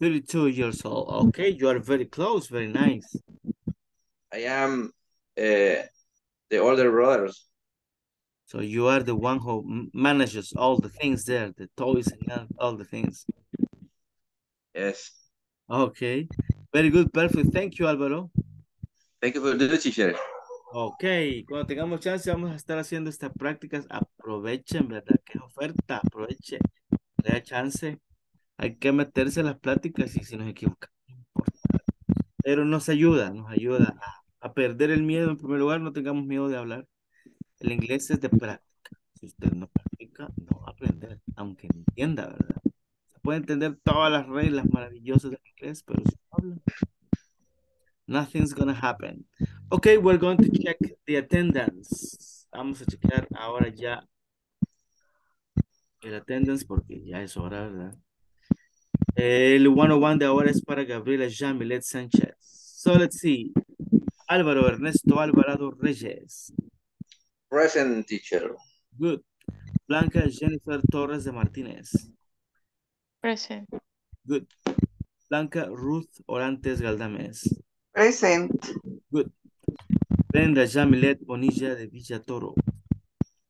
32 years old. Okay, you are very close. Very nice. I am the older brothers. So you are the one who manages all the things there, the toys and all the things. Yes. Okay. Very good. Perfect. Thank you, Álvaro. Thank you for the teacher. Ok. Cuando tengamos chance vamos a estar haciendo estas prácticas. Aprovechen, ¿verdad? Que es oferta. Aprovechen. Le da chance. Hay que meterse en las pláticas y si nos equivocamos. No importa. Pero nos ayuda a perder el miedo. En primer lugar, no tengamos miedo de hablar. El inglés es de práctica. Si usted no practica, no va a aprender, aunque entienda, ¿verdad? Se puede entender todas las reglas maravillosas del inglés, pero si no habla, nothing's gonna happen. Okay, we're going to check the attendance. Vamos a checar ahora ya el attendance porque ya es hora, ¿verdad? El 101 de ahora es para Gabriela Jamilet Sánchez. So let's see. Álvaro Ernesto Alvarado Reyes. Present, teacher. Good. Blanca Jennifer Torres de Martínez. Present. Good. Blanca Ruth Orantes Galdámez. Present. Good. Brenda Jamilet Bonilla de Villa Toro.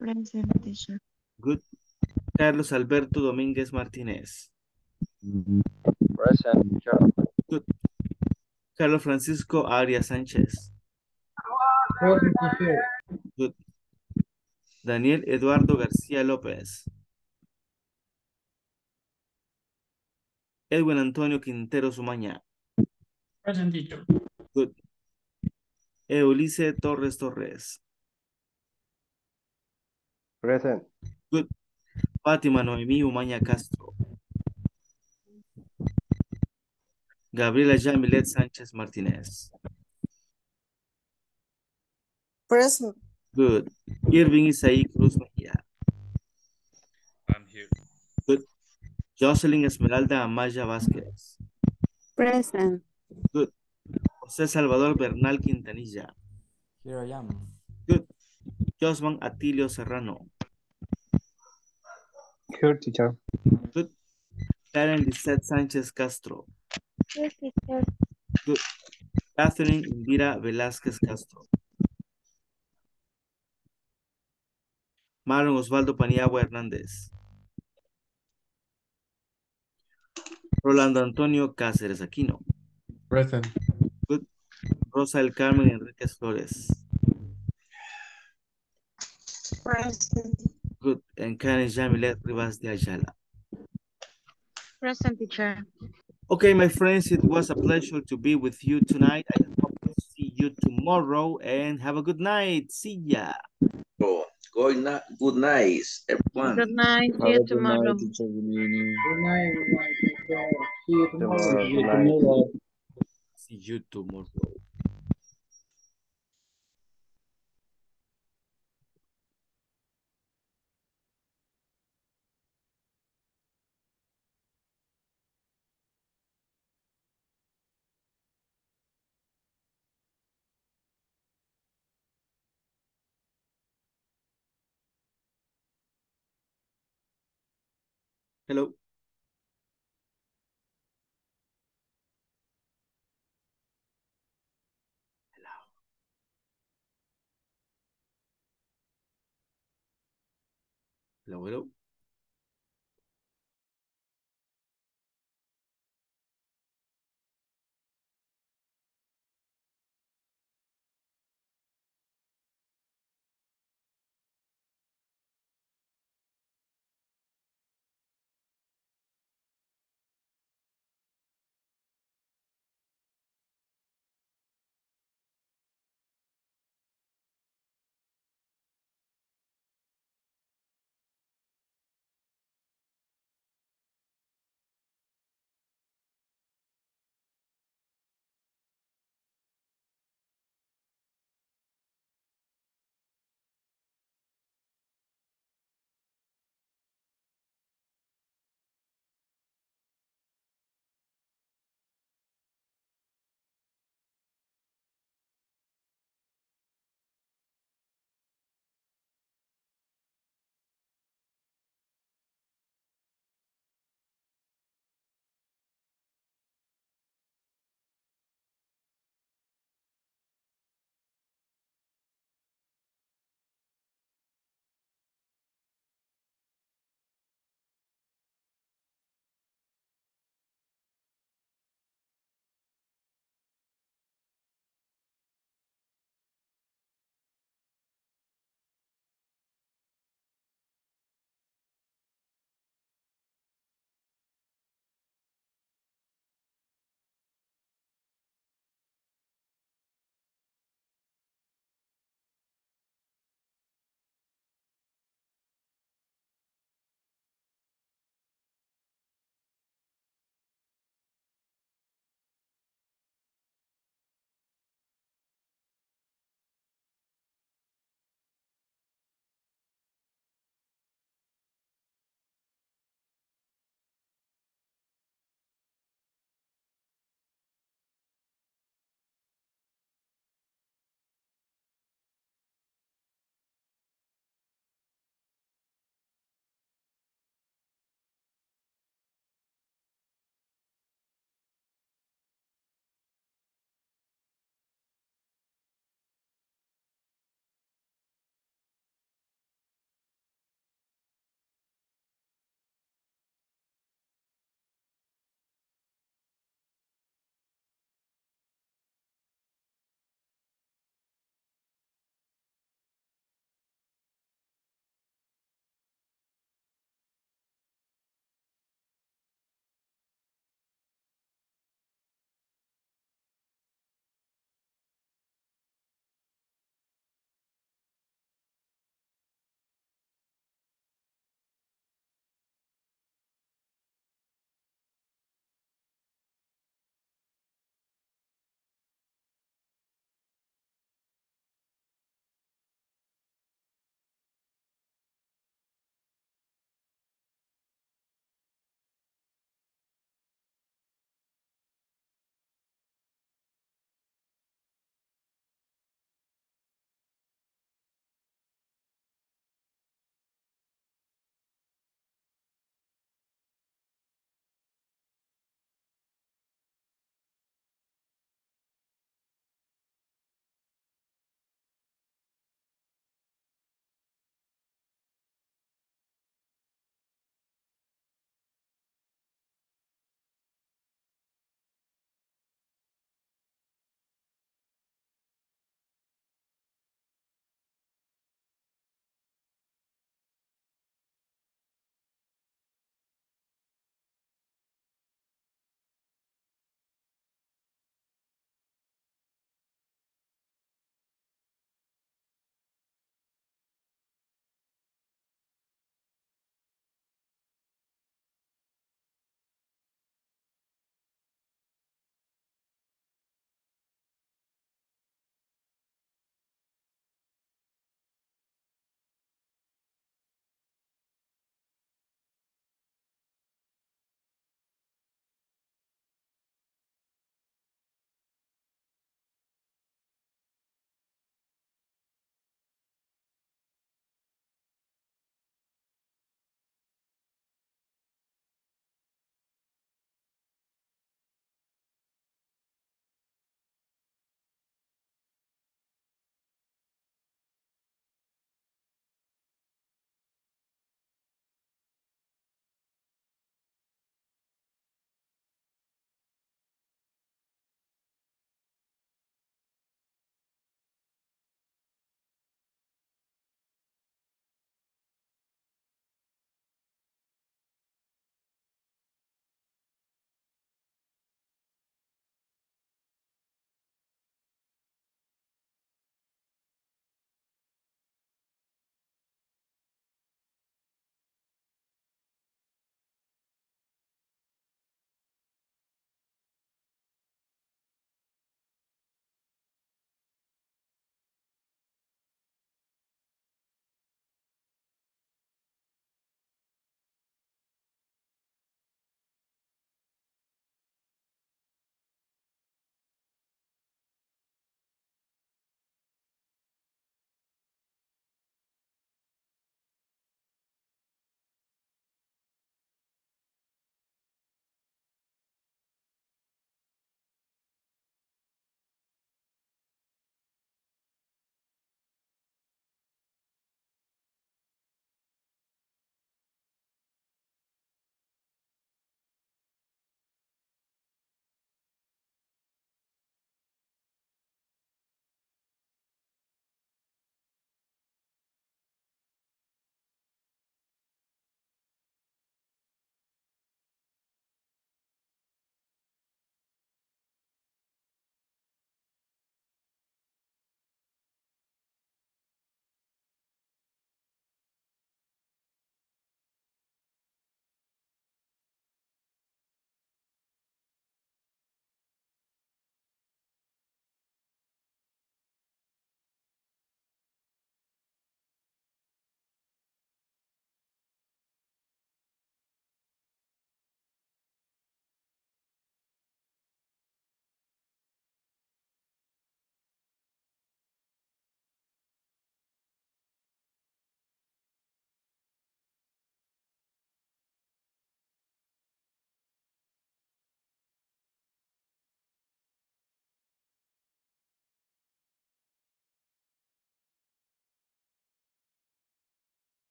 Present, teacher. Good. Carlos Alberto Domínguez Martínez. Present. Good. Carlos Francisco Arias Sánchez. Good. Daniel Eduardo García López. Edwin Antonio Quintero Zumaña. Present. Good. Eulise Torres Torres. Present. Good. Fátima Noemi Umaña Castro. Gabriela Jamilet Sánchez Martínez. Present. Good. Irving Isai Cruz Mejía. I'm here. Good. Jocelyn Esmeralda Amaya Vásquez. Present. Good. Jose Salvador Bernal Quintanilla. Here I am. Good. Josuan Atilio Serrano. Here, teacher. Good. Karen Lizette Sánchez Castro. Here, teacher. Good. Catherine Indira Velázquez Castro. Marlon Osvaldo Paniagua Hernández. Rolando Antonio Cáceres Aquino. Present. Good. Rosa del Carmen Enríquez Flores. Present. Good. And Karen Jamilet Rivas de Ayala. Present, teacher. Okay, my friends, it was a pleasure to be with you tonight. I hope to see you tomorrow and have a good night. See ya. Oh. Good night, everyone. Good night. See you tomorrow. Good night. See you tomorrow. See you tomorrow. Hello. Hello. Hello, hello.